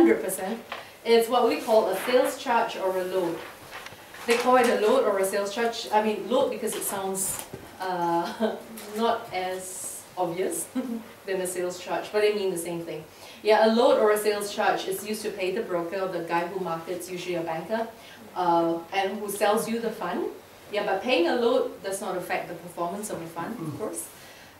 hundred percent, is what we call a sales charge or a load. They call it a load or a sales charge. I mean, load because it sounds uh, not as obvious than a sales charge, but they mean the same thing. Yeah, a load or a sales charge is used to pay the broker or the guy who markets, usually a banker, uh, and who sells you the fund. Yeah, but paying a load does not affect the performance of a fund, of course.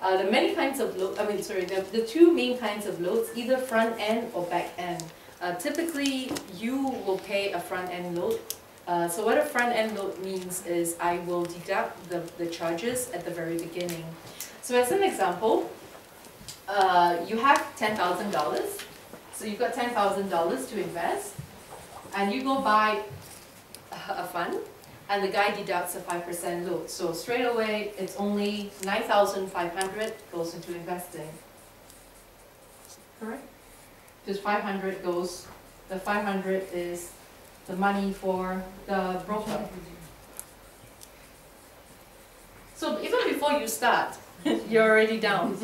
Uh, there are many kinds of load, I mean, sorry, the, the two main kinds of loads, either front end or back end. Uh, typically, you will pay a front end load. Uh, so what a front end load means is I will deduct the, the charges at the very beginning. So as an example, uh, you have ten thousand dollars. So you've got ten thousand dollars to invest, and you go buy a fund. And the guy deducts a five percent load. So straight away, it's only nine thousand five hundred goes into investing. Correct? Because five hundred goes, the five hundred is the money for the broker. So even before you start, you're already down.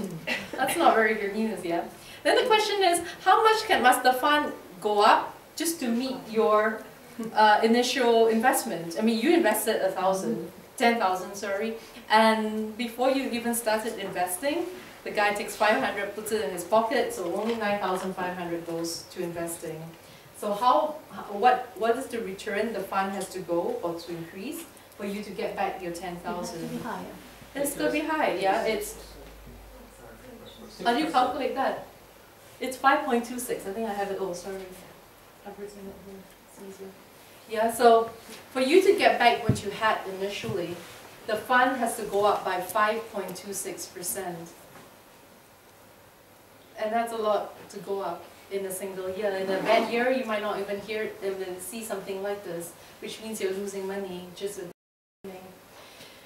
That's not very good news, yeah. Then the question is, how much can must the fund go up just to meet your uh, initial investment? I mean, you invested a thousand, ten thousand, sorry, and before you even started investing, the guy takes five hundred, puts it in his pocket, so only nine thousand five hundred goes to investing. So how, what, what is the return the fund has to go or to increase for you to get back your ten thousand? It has to be higher. It's going to be high, yeah. It's, how do you calculate that? It's five point two six. I think I have it all, sorry. I've written it here. It's easier. Yeah, so for you to get back what you had initially, the fund has to go up by five point two six percent. And that's a lot to go up in a single year. In a bad year, you might not even hear, even see something like this, which means you're losing money just with investing.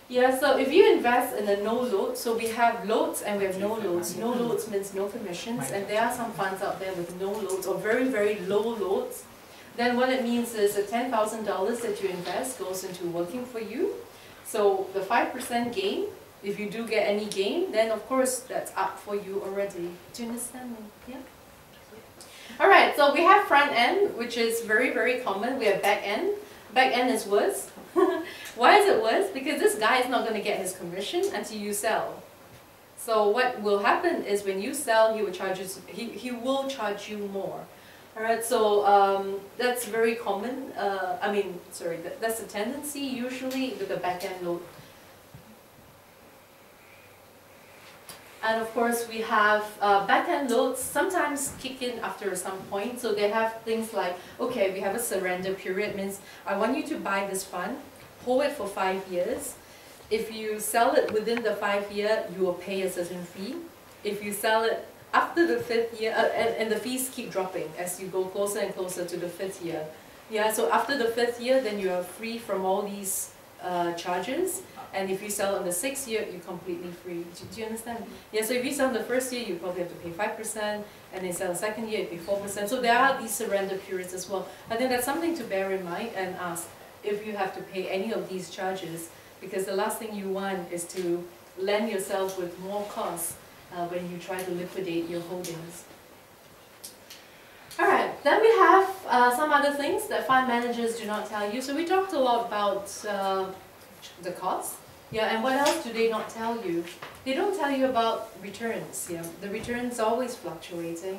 Yeah, so if you invest in a no load, so we have loads and we have no loads. No loads means no commissions, and there are some funds out there with no loads or very, very low loads. Then what it means is the ten thousand dollars that you invest goes into working for you. So the five percent gain, if you do get any gain, then of course that's up for you already. Do you understand me? Yeah? Alright, so we have front end, which is very, very common. We have back end. Back end is worse. Why is it worse? Because this guy is not going to get his commission until you sell. So what will happen is when you sell, he will charge you, he, he will charge you more. Alright, so um, that's very common. Uh, I mean, sorry, that, that's a tendency usually with the back end load. And of course, we have uh, back-end loads sometimes kick in after some point. So they have things like, okay, we have a surrender period, means I want you to buy this fund, hold it for five years. If you sell it within the five year, you will pay a certain fee. If you sell it after the fifth year, uh, and, and the fees keep dropping as you go closer and closer to the fifth year. Yeah, so after the fifth year, then you are free from all these Uh, charges, and if you sell on the sixth year, you're completely free. Do, do you understand? Yeah, so if you sell in the first year, you probably have to pay five percent, and then sell the second year, you pay four percent. So there are these surrender periods as well. I think that's something to bear in mind and ask if you have to pay any of these charges, because the last thing you want is to land yourself with more costs uh, when you try to liquidate your holdings. Alright, then we have uh, some other things that fund managers do not tell you. So we talked a lot about uh, the cost, yeah, and what else do they not tell you? They don't tell you about returns, yeah. The returns are always fluctuating.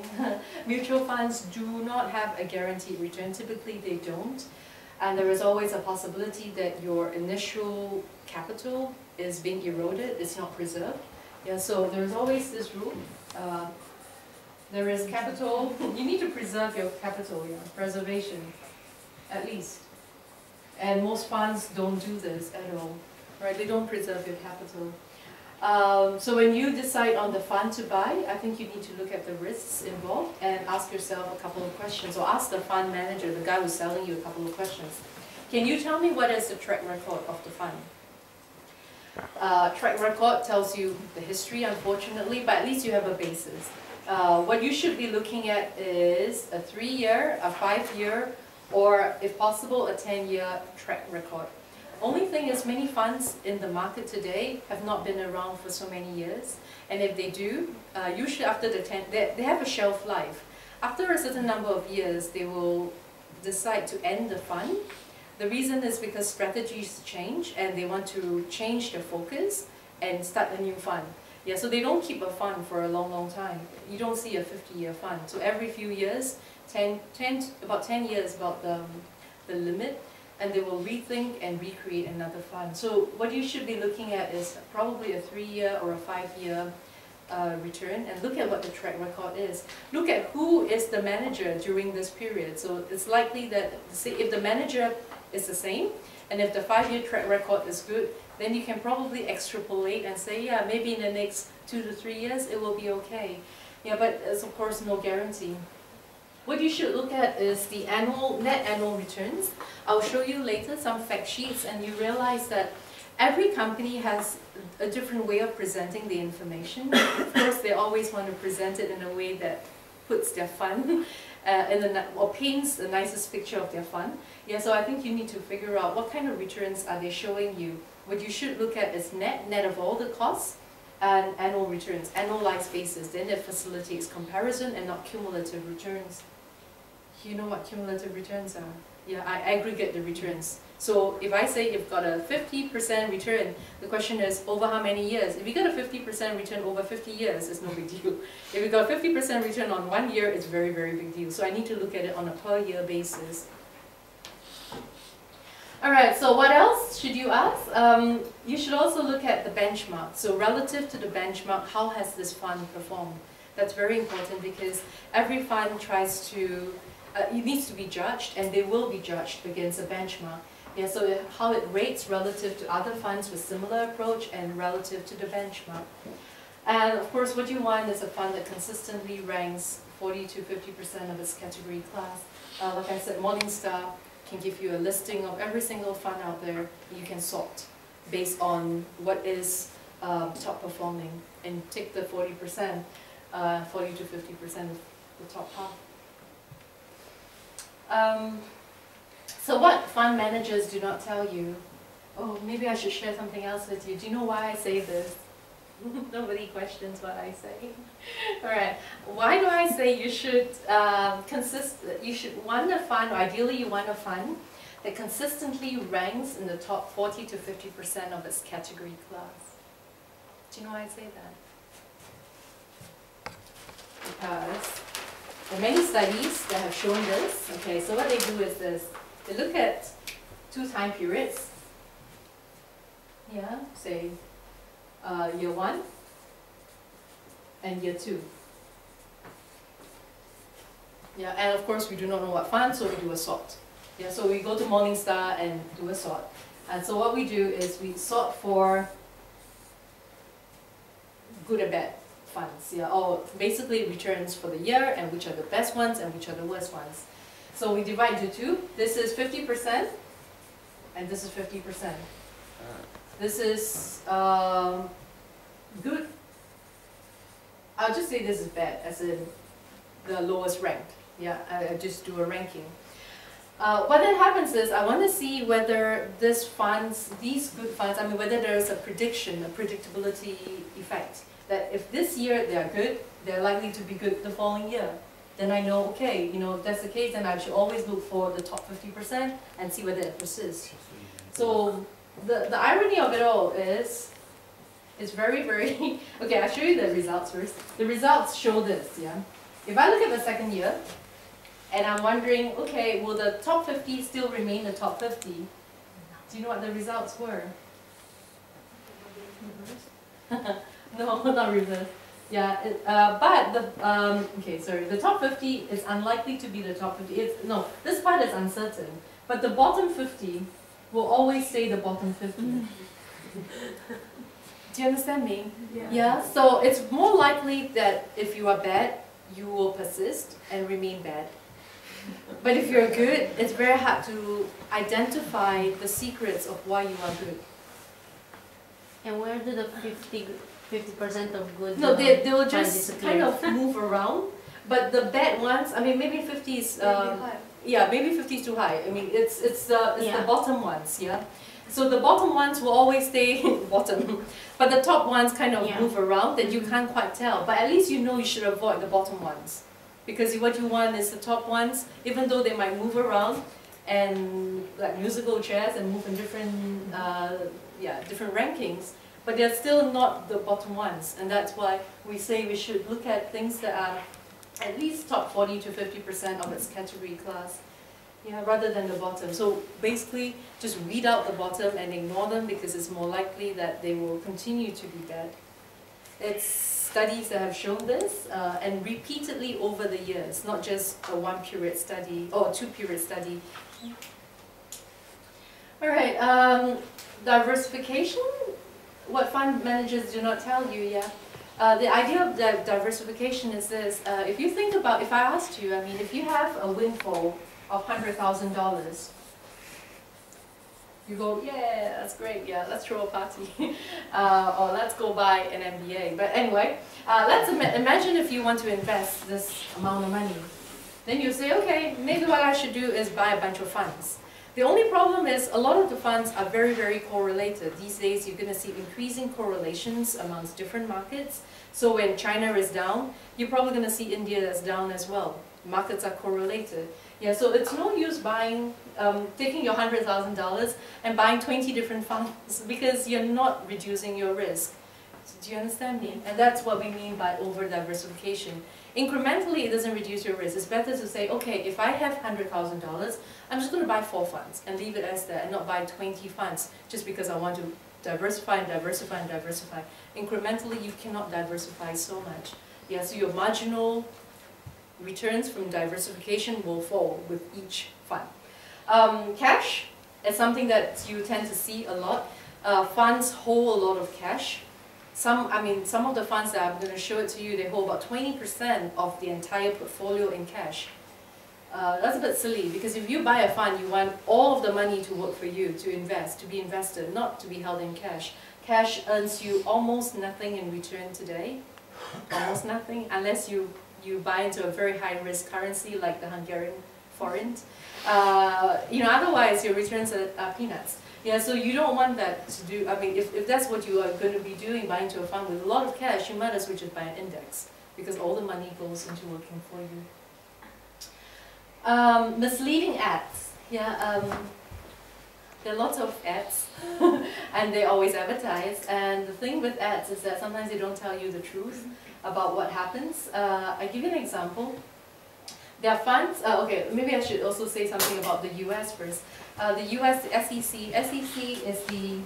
Mutual funds do not have a guaranteed return, typically they don't. And there is always a possibility that your initial capital is being eroded, it's not preserved. Yeah, so there's always this rule. Uh, There is capital, you need to preserve your capital, yeah, preservation, at least. And most funds don't do this at all, right? They don't preserve your capital. Um, so when you decide on the fund to buy, I think you need to look at the risks involved and ask yourself a couple of questions, or ask the fund manager, the guy who's selling you, a couple of questions. Can you tell me what is the track record of the fund? Uh, track record tells you the history, unfortunately, but at least you have a basis. Uh, what you should be looking at is a three-year, a five-year, or if possible, a ten-year track record. Only thing is many funds in the market today have not been around for so many years, and if they do, uh, usually after the ten, they, they have a shelf life. After a certain number of years, they will decide to end the fund. The reason is because strategies change, and they want to change their focus and start a new fund. Yeah, so they don't keep a fund for a long, long time. You don't see a fifty-year fund. So every few years, ten, ten, about ten years about the, the limit, and they will rethink and recreate another fund. So what you should be looking at is probably a three-year or a five-year uh, return, and look at what the track record is. Look at who is the manager during this period. So it's likely that if the manager is the same, and if the five-year track record is good, then you can probably extrapolate and say, yeah, maybe in the next two to three years it will be okay. Yeah, but it's of course no guarantee. What you should look at is the annual net annual returns. I'll show you later some fact sheets, and you realize that every company has a different way of presenting the information. Of course, they always want to present it in a way that puts their fund uh, in the, or paints the nicest picture of their fund. Yeah, so I think you need to figure out what kind of returns are they showing you. What you should look at is net, net of all the costs, and annual returns, annualized basis, then it facilitates comparison and not cumulative returns. You know what cumulative returns are? Yeah, I aggregate the returns. So if I say you've got a fifty percent return, the question is over how many years? If you got a fifty percent return over fifty years, it's no big deal. If you got a fifty percent return on one year, it's very, very big deal. So I need to look at it on a per year basis. All right, so what else should you ask? Um, you should also look at the benchmark. So relative to the benchmark, how has this fund performed? That's very important because every fund tries to, uh, it needs to be judged, and they will be judged against a benchmark. Yeah, so how it rates relative to other funds with similar approach and relative to the benchmark. And of course, what you want is a fund that consistently ranks forty to fifty percent of its category class. Uh, like I said, Morningstar can give you a listing of every single fund out there. You can sort based on what is uh, top performing and take the forty percent, uh, forty to fifty percent of the top half. Um, so what fund managers do not tell you? Oh, maybe I should share something else with you. Do you know why I say this? Nobody questions what I say. All right. Why do I say you should um, consist? You should want a fund, or ideally you want a fund that consistently ranks in the top forty to fifty percent of its category class. Do you know why I say that? Because there are many studies that have shown this. Okay. So what they do is this: they look at two time periods. Yeah. Say. Uh, year one and year two. Yeah, and of course we do not know what fund, so we do a sort. Yeah, so we go to Morningstar and do a sort. And so what we do is we sort for good and bad funds. Yeah, or basically returns for the year and which are the best ones and which are the worst ones. So we divide into two. This is fifty percent and this is fifty percent. This is uh, good. I'll just say this is bad, as in the lowest ranked. Yeah, I, I just do a ranking. Uh, what then happens is I want to see whether this funds, these good funds, I mean whether there is a prediction, a predictability effect. That if this year they are good, they're likely to be good the following year. Then I know, okay, you know, if that's the case, then I should always look for the top fifty percent and see whether it persists. So. The, the irony of it all is, it's very, very, okay, I'll show you the results first. The results show this, yeah. If I look at the second year, and I'm wondering, okay, will the top fifty still remain the top fifty? Do you know what the results were? No, not reverse. Yeah, it, uh, but the, um, okay, sorry, the top fifty is unlikely to be the top fifty. It's, no, this part is uncertain, but the bottom fifty, will always say the bottom fifty. Mm. Do you understand me? Yeah. Yeah. So it's more likely that if you are bad, you will persist and remain bad. But if you're good, it's very hard to identify the secrets of why you are good. And where do the fifty percent of good? No, they they will just kind of move around. But the bad ones, I mean, maybe fifty is. Um, Yeah, maybe fifty is too high. I mean, it's it's the it's yeah. the bottom ones, yeah. So the bottom ones will always stay bottom, but the top ones kind of yeah. move around that you can't quite tell. But at least you know you should avoid the bottom ones, because what you want is the top ones, even though they might move around, and like musical chairs and move in different uh, yeah different rankings, but they're still not the bottom ones, and that's why we say we should look at things that are. At least top forty to fifty percent of its category class, yeah, rather than the bottom. So basically, just weed out the bottom and ignore them because it's more likely that they will continue to be bad. It's studies that have shown this, uh, and repeatedly over the years, not just a one-period study or a two-period study. All right, um, diversification. What fund managers do not tell you, yeah. Uh, the idea of the diversification is this, uh, if you think about, if I asked you, I mean, if you have a windfall of one hundred thousand dollars, you go, yeah, that's great, yeah, let's throw a party, uh, or let's go buy an M B A. But anyway, uh, let's ima imagine if you want to invest this amount of money. Then you say, okay, maybe what I should do is buy a bunch of funds. The only problem is a lot of the funds are very, very correlated. These days you're going to see increasing correlations amongst different markets. So when China is down, you're probably going to see India that's down as well. Markets are correlated. Yeah, so it's no use buying, um, taking your one hundred thousand dollars and buying twenty different funds because you're not reducing your risk. So do you understand me? And that's what we mean by over-diversification. Incrementally, it doesn't reduce your risk. It's better to say, okay, if I have one hundred thousand dollars, I'm just going to buy four funds and leave it as that and not buy twenty funds just because I want to diversify and diversify and diversify. Incrementally, you cannot diversify so much. Yeah, so your marginal returns from diversification will fall with each fund. Um, cash is something that you tend to see a lot. Uh, funds hold a lot of cash. Some, I mean, some of the funds that I'm going to show it to you, they hold about twenty percent of the entire portfolio in cash. Uh, that's a bit silly, because if you buy a fund, you want all of the money to work for you, to invest, to be invested, not to be held in cash. Cash earns you almost nothing in return today, almost nothing, unless you, you buy into a very high-risk currency like the Hungarian forint. Uh, you know, otherwise, your returns are, are peanuts. Yeah, so you don't want that to do, I mean, if, if that's what you are going to be doing, buying into a fund with a lot of cash, you might as well just buy an index, because all the money goes into working for you. Um, misleading ads. Yeah, um, there are lots of ads, and they always advertise, and the thing with ads is that sometimes they don't tell you the truth about what happens. Uh, I'll give you an example. There are funds, uh, okay, maybe I should also say something about the U S first. Uh, the U S, the S E C, S E C is the,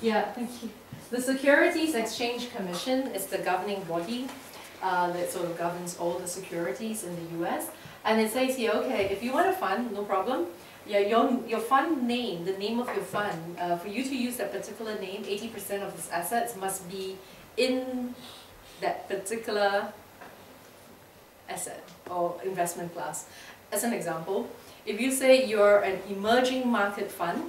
yeah, thank you. The Securities Exchange Commission is the governing body uh, that sort of governs all the securities in the U S. And it says here, okay, if you want a fund, no problem. Yeah, your, your fund name, the name of your fund, uh, for you to use that particular name, eighty percent of its assets must be in that particular asset or investment class. As an example, if you say you're an emerging market fund,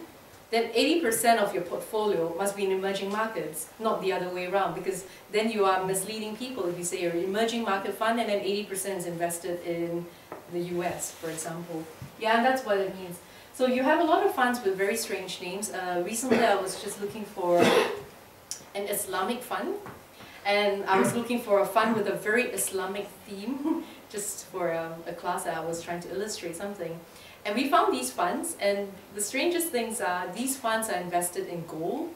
then eighty percent of your portfolio must be in emerging markets, not the other way around, because then you are misleading people if you say you're an emerging market fund and then eighty percent is invested in the U S, for example. Yeah, and that's what it means. So you have a lot of funds with very strange names. Uh, recently, I was just looking for an Islamic fund, and I was looking for a fund with a very Islamic theme, just for um, a class that I was trying to illustrate something. And we found these funds, and the strangest things are these funds are invested in gold,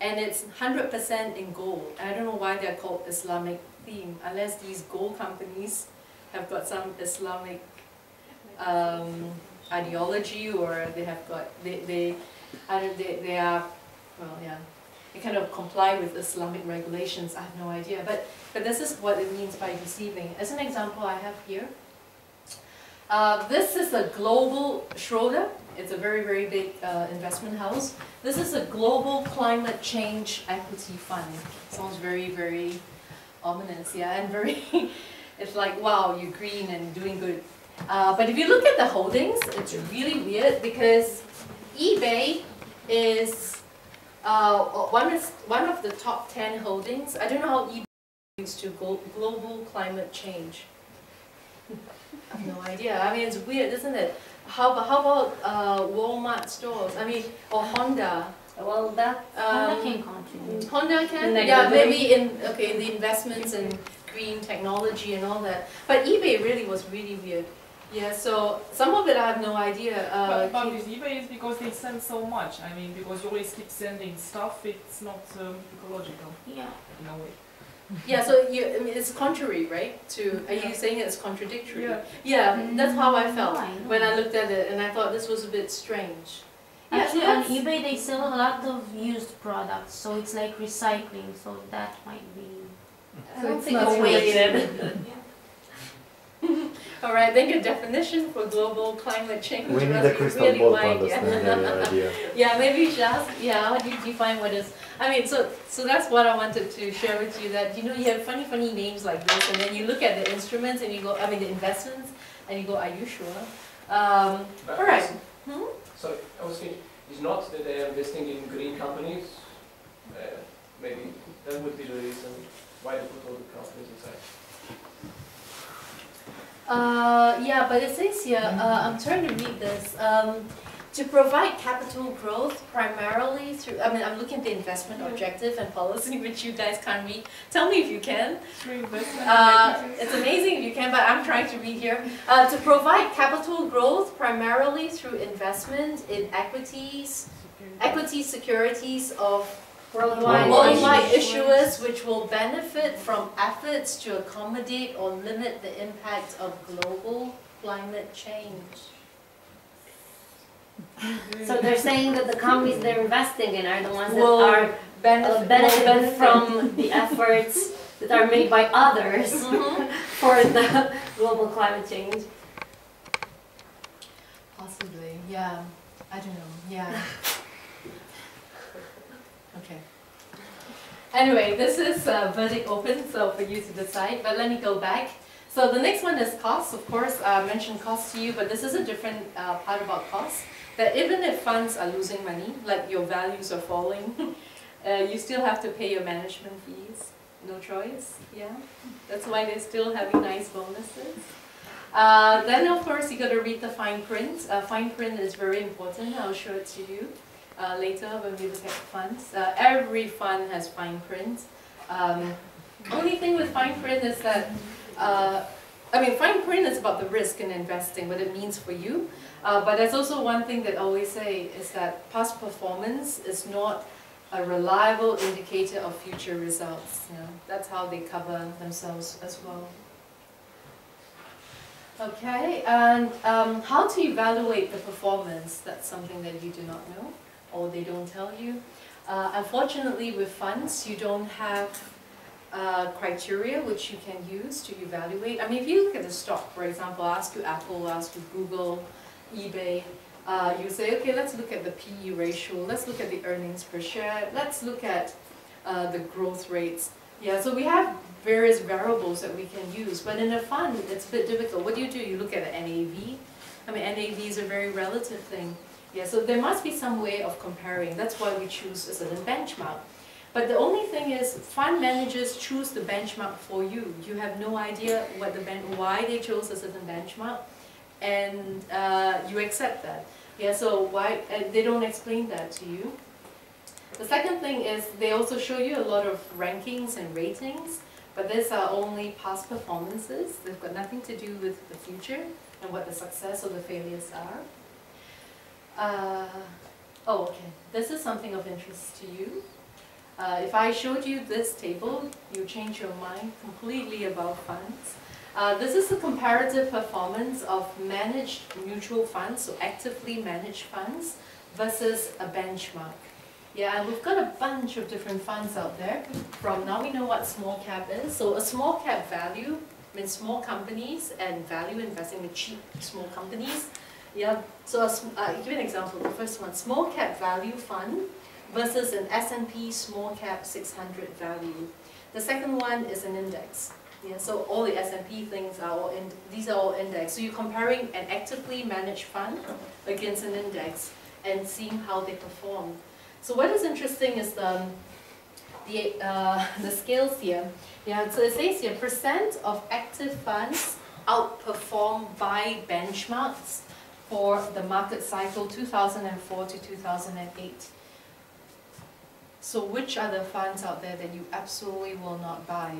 and it's one hundred percent in gold. I don't know why they're called Islamic theme, unless these gold companies have got some Islamic um, ideology, or they have got, they, they, I don't, they, they are, well, yeah, they kind of comply with Islamic regulations. I have no idea, but, but this is what it means by deceiving. As an example I have here, Uh, this is a global Schroder. It's a very, very big uh, investment house. This is a global climate change equity fund. Sounds very, very ominous, yeah, and very, it's like, wow, you're green and doing good. Uh, but if you look at the holdings, it's really weird because eBay is uh, one, is, one of the top ten holdings. I don't know how eBay relates to global climate change. I have no idea. I mean, it's weird, isn't it? How, how about uh, Walmart stores? I mean, or Honda? Well, that um, Honda can contribute. Honda can, like yeah, maybe in okay, in the investments and green technology and all that. But eBay really was really weird. Yeah, so some of it I have no idea. Uh, but but with eBay, it's because they send so much. I mean, because you always keep sending stuff. It's not um, ecological. Yeah. In a way. Yeah, so you, I mean, it's contrary, right? To are you saying it's contradictory? Yeah, yeah, that's how I felt when I looked at it, and I thought this was a bit strange. Actually, yeah, on eBay they sell a lot of used products, so it's like recycling. So that might be. I don't think it's related. All right, then your definition for global climate change. We need a crystal ball to understand the idea. Yeah, maybe just yeah. How do you define what is? I mean, so so that's what I wanted to share with you. That you know, you have funny, funny names like this, and then you look at the instruments and you go, I mean, the investments, and you go, are you sure? Um, all right. Hmm? So I was thinking, it's not that they are investing in green companies. Uh, maybe that would be the reason why they put all the companies inside. Uh, yeah, but it says here, uh, I'm trying to read this. Um, to provide capital growth primarily through, I mean, I'm looking at the investment objective and policy, which you guys can't read. Tell me if you can. Uh, it's amazing if you can, but I'm trying to read here. Uh, to provide capital growth primarily through investment in equities, equity securities of worldwide, worldwide issuers, which will benefit from efforts to accommodate or limit the impact of global climate change. So they're saying that the companies they're investing in are the ones that will are benefit, uh, benefit, benefit from the efforts that are made by others mm-hmm. for the global climate change. Possibly, yeah. I don't know, yeah. Okay. Anyway, this is uh, verdict open, so for you to decide, but let me go back. So the next one is costs. Of course, I uh, mentioned costs to you, but this is a different uh, part about costs, that even if funds are losing money, like your values are falling, uh, you still have to pay your management fees. No choice, yeah. That's why they're still having nice bonuses. Uh, then, of course, you got to read the fine print. Uh, fine print is very important. I'll show it to you uh, later when we look at funds. Uh, every fund has fine print. Um, only thing with fine print is that Uh, I mean, fine print is about the risk in investing, what it means for you. Uh, but there's also one thing that I always say is that past performance is not a reliable indicator of future results. You know, that's how they cover themselves as well. Okay, and um, how to evaluate the performance? That's something that you do not know, or they don't tell you. Uh, unfortunately, with funds, you don't have Uh, criteria which you can use to evaluate. I mean, if you look at the stock, for example, I'll ask you Apple, I'll ask you Google, eBay, uh, you say, okay, let's look at the P E ratio, let's look at the earnings per share, let's look at uh, the growth rates. Yeah, so we have various variables that we can use, but in a fund, it's a bit difficult. What do you do? You look at the N A V. I mean, N A V is a very relative thing. Yeah, so there must be some way of comparing. That's why we choose a certain benchmark. But the only thing is, fund managers choose the benchmark for you. You have no idea what the ben why they chose a certain benchmark, and uh, you accept that. Yeah. So why uh, they don't explain that to you. The second thing is they also show you a lot of rankings and ratings, but these are only past performances. They've got nothing to do with the future and what the success or the failures are. Uh, oh, okay. This is something of interest to you. Uh, if I showed you this table, you change your mind completely about funds. Uh, this is the comparative performance of managed mutual funds, so actively managed funds, versus a benchmark. Yeah, and we've got a bunch of different funds out there. From now we know what small cap is. So a small cap value means small companies, and value investing with cheap small companies. Yeah. So a, uh, give you an example. The first one, small cap value fund versus an S and P small cap six hundred value. The second one is an index. Yeah, so all the S and P things are all in, these are all index. So you're comparing an actively managed fund against an index and seeing how they perform. So what is interesting is the the uh, the scales here. Yeah, so it says here percent of active funds outperformed by benchmarks for the market cycle two thousand four to two thousand eight. So which are the funds out there that you absolutely will not buy,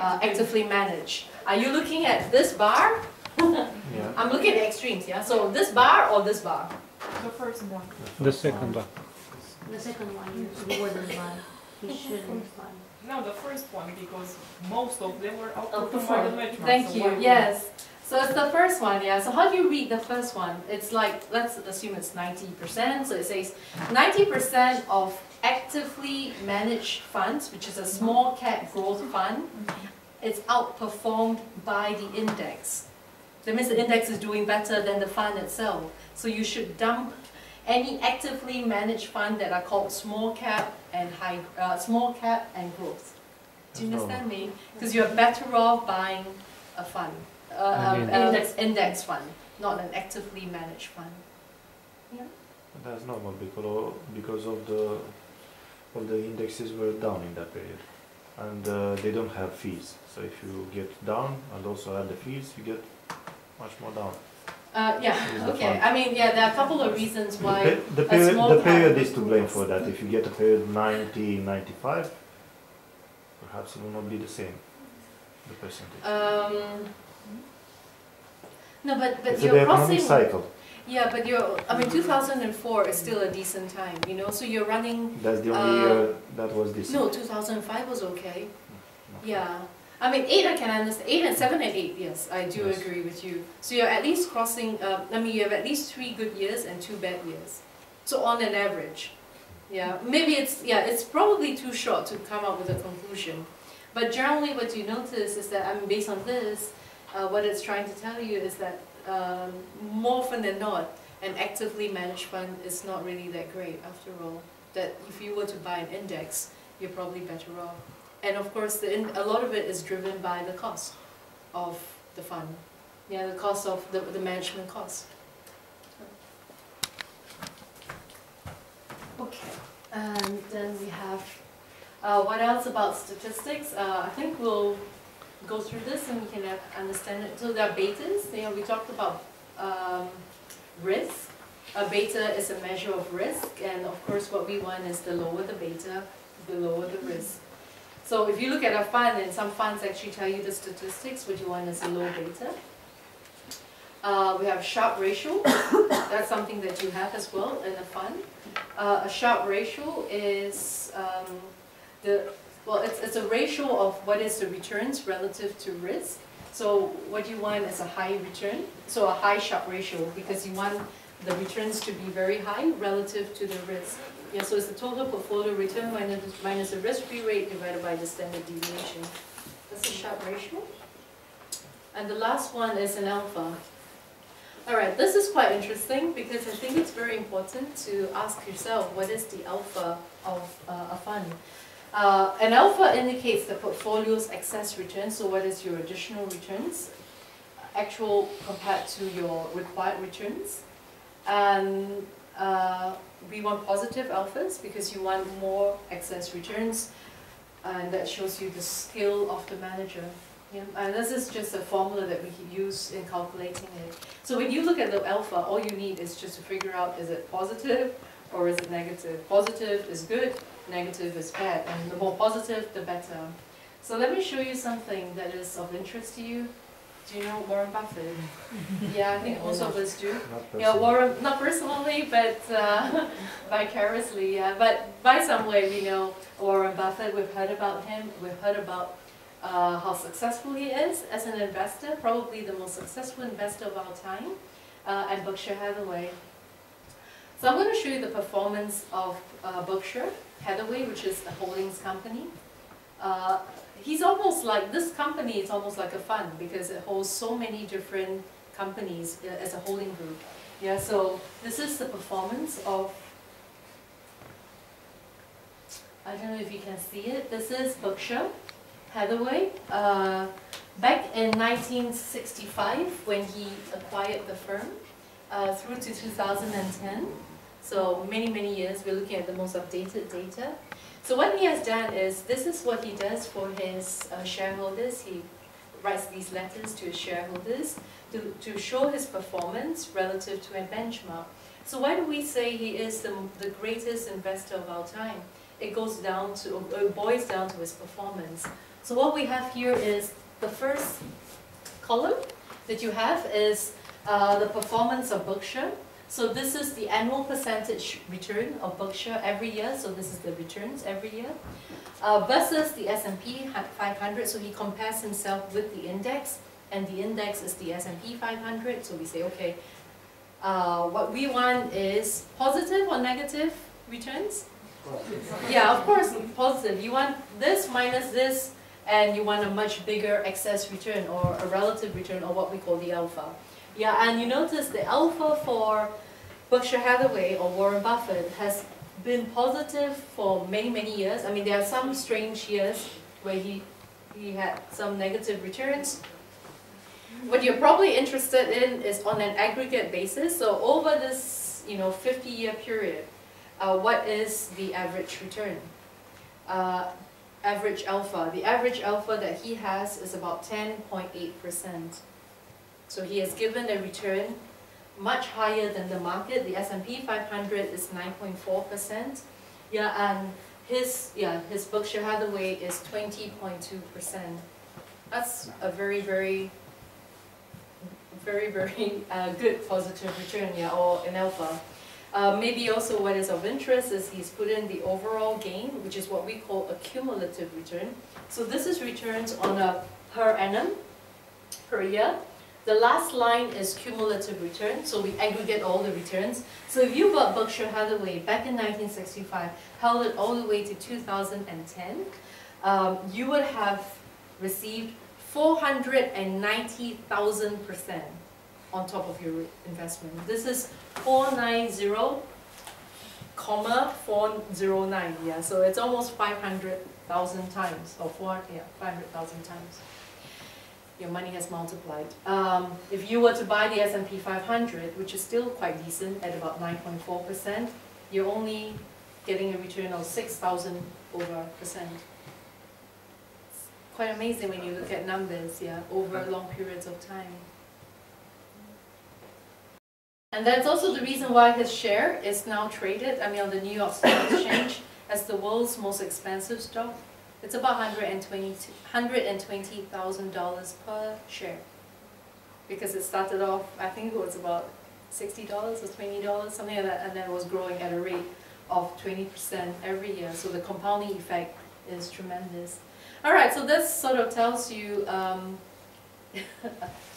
uh, actively managed? Are you looking at this bar? Yeah. I'm looking at extremes, yeah? So this bar or this bar? The first one. The second one. The second one, you wouldn't buy. You shouldn't buy. No, the first one, because most of them were outperformed by the benchmark. Thank you, yes. So it's the first one, yeah. So how do you read the first one? It's like, let's assume it's ninety percent. So it says ninety percent of actively managed funds, which is a small cap growth fund, it's outperformed by the index. That means the index is doing better than the fund itself. So you should dump any actively managed fund that are called small cap and high, uh, small cap and growth. Do you understand me? Because you're better off buying a fund. Uh, an uh, index. index fund, not an actively managed fund. Yeah. That's normal because because of the of the indexes were down in that period, and uh, they don't have fees. So if you get down and also add the fees, you get much more down. Uh, yeah, okay. I mean, yeah, there are a couple of reasons why the, the period, a small the period is to blame for that. If you get a period ninety ninety-five, perhaps it will not be the same, the percentage. Um, no, but, but it's you're the economic crossing, cycle. Yeah, but you're, I mean, two thousand four is still a decent time, you know, so you're running... That's the only uh, year that was decent. No, two thousand five was okay. No, no. Yeah. I mean, eight I can understand. Eight and seven and eight, yes, I do yes. agree with you. So you're at least crossing, uh, I mean, you have at least three good years and two bad years. So on an average. Yeah, maybe it's, yeah, it's probably too short to come up with a conclusion. But generally what you notice is that, I mean, based on this, uh, what it's trying to tell you is that um, more often than not, an actively managed fund is not really that great after all. That if you were to buy an index, you're probably better off. And of course, the in, a lot of it is driven by the cost of the fund. Yeah, the cost of the, the management cost. Okay, and then we have, uh, what else about statistics? Uh, I think we'll go through this and we can have, understand it. So there are betas. You know, we talked about um, risk. A beta is a measure of risk. And of course, what we want is the lower the beta, the lower the risk. So if you look at a fund, and some funds actually tell you the statistics, which one is a low beta. Uh, we have sharp ratio. That's something that you have as well in a fund. Uh, a sharp ratio is um, the well, it's it's a ratio of what is the returns relative to risk. So what you want is a high return, so a high sharp ratio, because you want the returns to be very high relative to the risk. Yeah, so it's the total portfolio return minus, minus the risk-free rate divided by the standard deviation. That's a sharp ratio. And the last one is an alpha. All right, this is quite interesting because I think it's very important to ask yourself what is the alpha of uh, a fund. Uh, an alpha indicates the portfolio's excess return, so what is your additional returns, actual compared to your required returns. And Uh, we want positive alphas because you want more excess returns, and that shows you the skill of the manager. Yeah. And this is just a formula that we can use in calculating it. So when you look at the alpha, all you need is just to figure out, is it positive or is it negative? Positive is good, negative is bad, and the more positive, the better. So let me show you something that is of interest to you. Do you know Warren Buffett? Yeah, I think most of us do. Yeah, Warren, not personally, but uh, vicariously, yeah. But by some way, we know Warren Buffett. We've heard about him. We've heard about uh, how successful he is as an investor, probably the most successful investor of our time, uh, at Berkshire Hathaway. So I'm going to show you the performance of uh, Berkshire Hathaway, which is a holdings company. Uh, He's almost like, this company is almost like a fund because it holds so many different companies uh, as a holding group. Yeah, so this is the performance of, I don't know if you can see it, this is Berkshire Hathaway. Uh, back in nineteen sixty-five when he acquired the firm, uh, through to two thousand ten, so many, many years, we're looking at the most updated data. So what he has done is, this is what he does for his uh, shareholders. He writes these letters to his shareholders to, to show his performance relative to a benchmark. So why do we say he is the, the greatest investor of our time? It goes down to, or boils down to his performance. So what we have here is, the first column that you have is uh, the performance of Berkshire. So this is the annual percentage return of Berkshire every year, so this is the returns every year, uh, versus the S and P five hundred, so he compares himself with the index, and the index is the S and P five hundred, so we say, okay, uh, what we want is positive or negative returns? Positive. Yeah, of course, positive. You want this minus this, and you want a much bigger excess return, or a relative return, or what we call the alpha. Yeah, and you notice the alpha for Berkshire Hathaway or Warren Buffett has been positive for many, many years. I mean, there are some strange years where he, he had some negative returns. What you're probably interested in is on an aggregate basis. So over this, you know, fifty-year period, uh, what is the average return? Uh, average alpha. The average alpha that he has is about ten point eight percent. So he has given a return much higher than the market. The S and P five hundred is nine point four percent. Yeah, and his, yeah, his Berkshire Hathaway is twenty point two percent. That's a very, very, very, very uh, good positive return, yeah, or an alpha. Uh, maybe also what is of interest is he's put in the overall gain, which is what we call a cumulative return. So this is returns on a per annum, per year. The last line is cumulative return, so we aggregate all the returns. So if you bought Berkshire Hathaway back in nineteen sixty-five, held it all the way to two thousand ten, um, you would have received four hundred ninety thousand percent on top of your investment. This is four ninety, four oh nine, yeah, so it's almost five hundred thousand times, or four, yeah, five hundred thousand times. Your money has multiplied. Um, if you were to buy the S and P five hundred, which is still quite decent at about nine point four percent, you're only getting a return of six thousand over percent. It's quite amazing when you look at numbers, yeah, over long periods of time. And that's also the reason why his share is now traded, I mean, on the New York Stock Exchange as the world's most expensive stock. It's about one hundred twenty thousand dollars per share, because it started off, I think it was about sixty dollars or twenty dollars, something like that, and then it was growing at a rate of twenty percent every year. So the compounding effect is tremendous. All right, so this sort of tells you, um,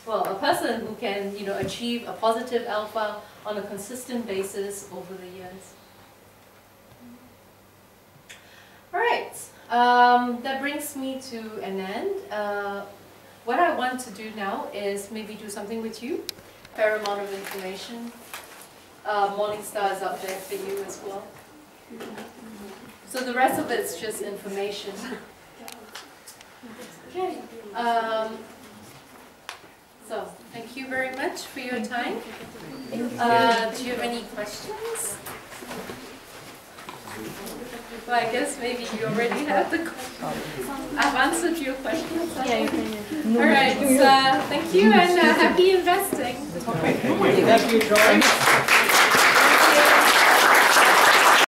well, a person who can, you know, achieve a positive alpha on a consistent basis over the years. All right. Um, that brings me to an end. Uh, what I want to do now is maybe do something with you. Fair amount of information. Uh, Morningstar is up there for you as well. So the rest of it's just information. Okay. Um, so thank you very much for your time. Uh, do you have any questions? Well, I guess maybe you already have the questions. I've answered your questions. Yeah, all right, so thank you and uh, happy investing. Thank you, George.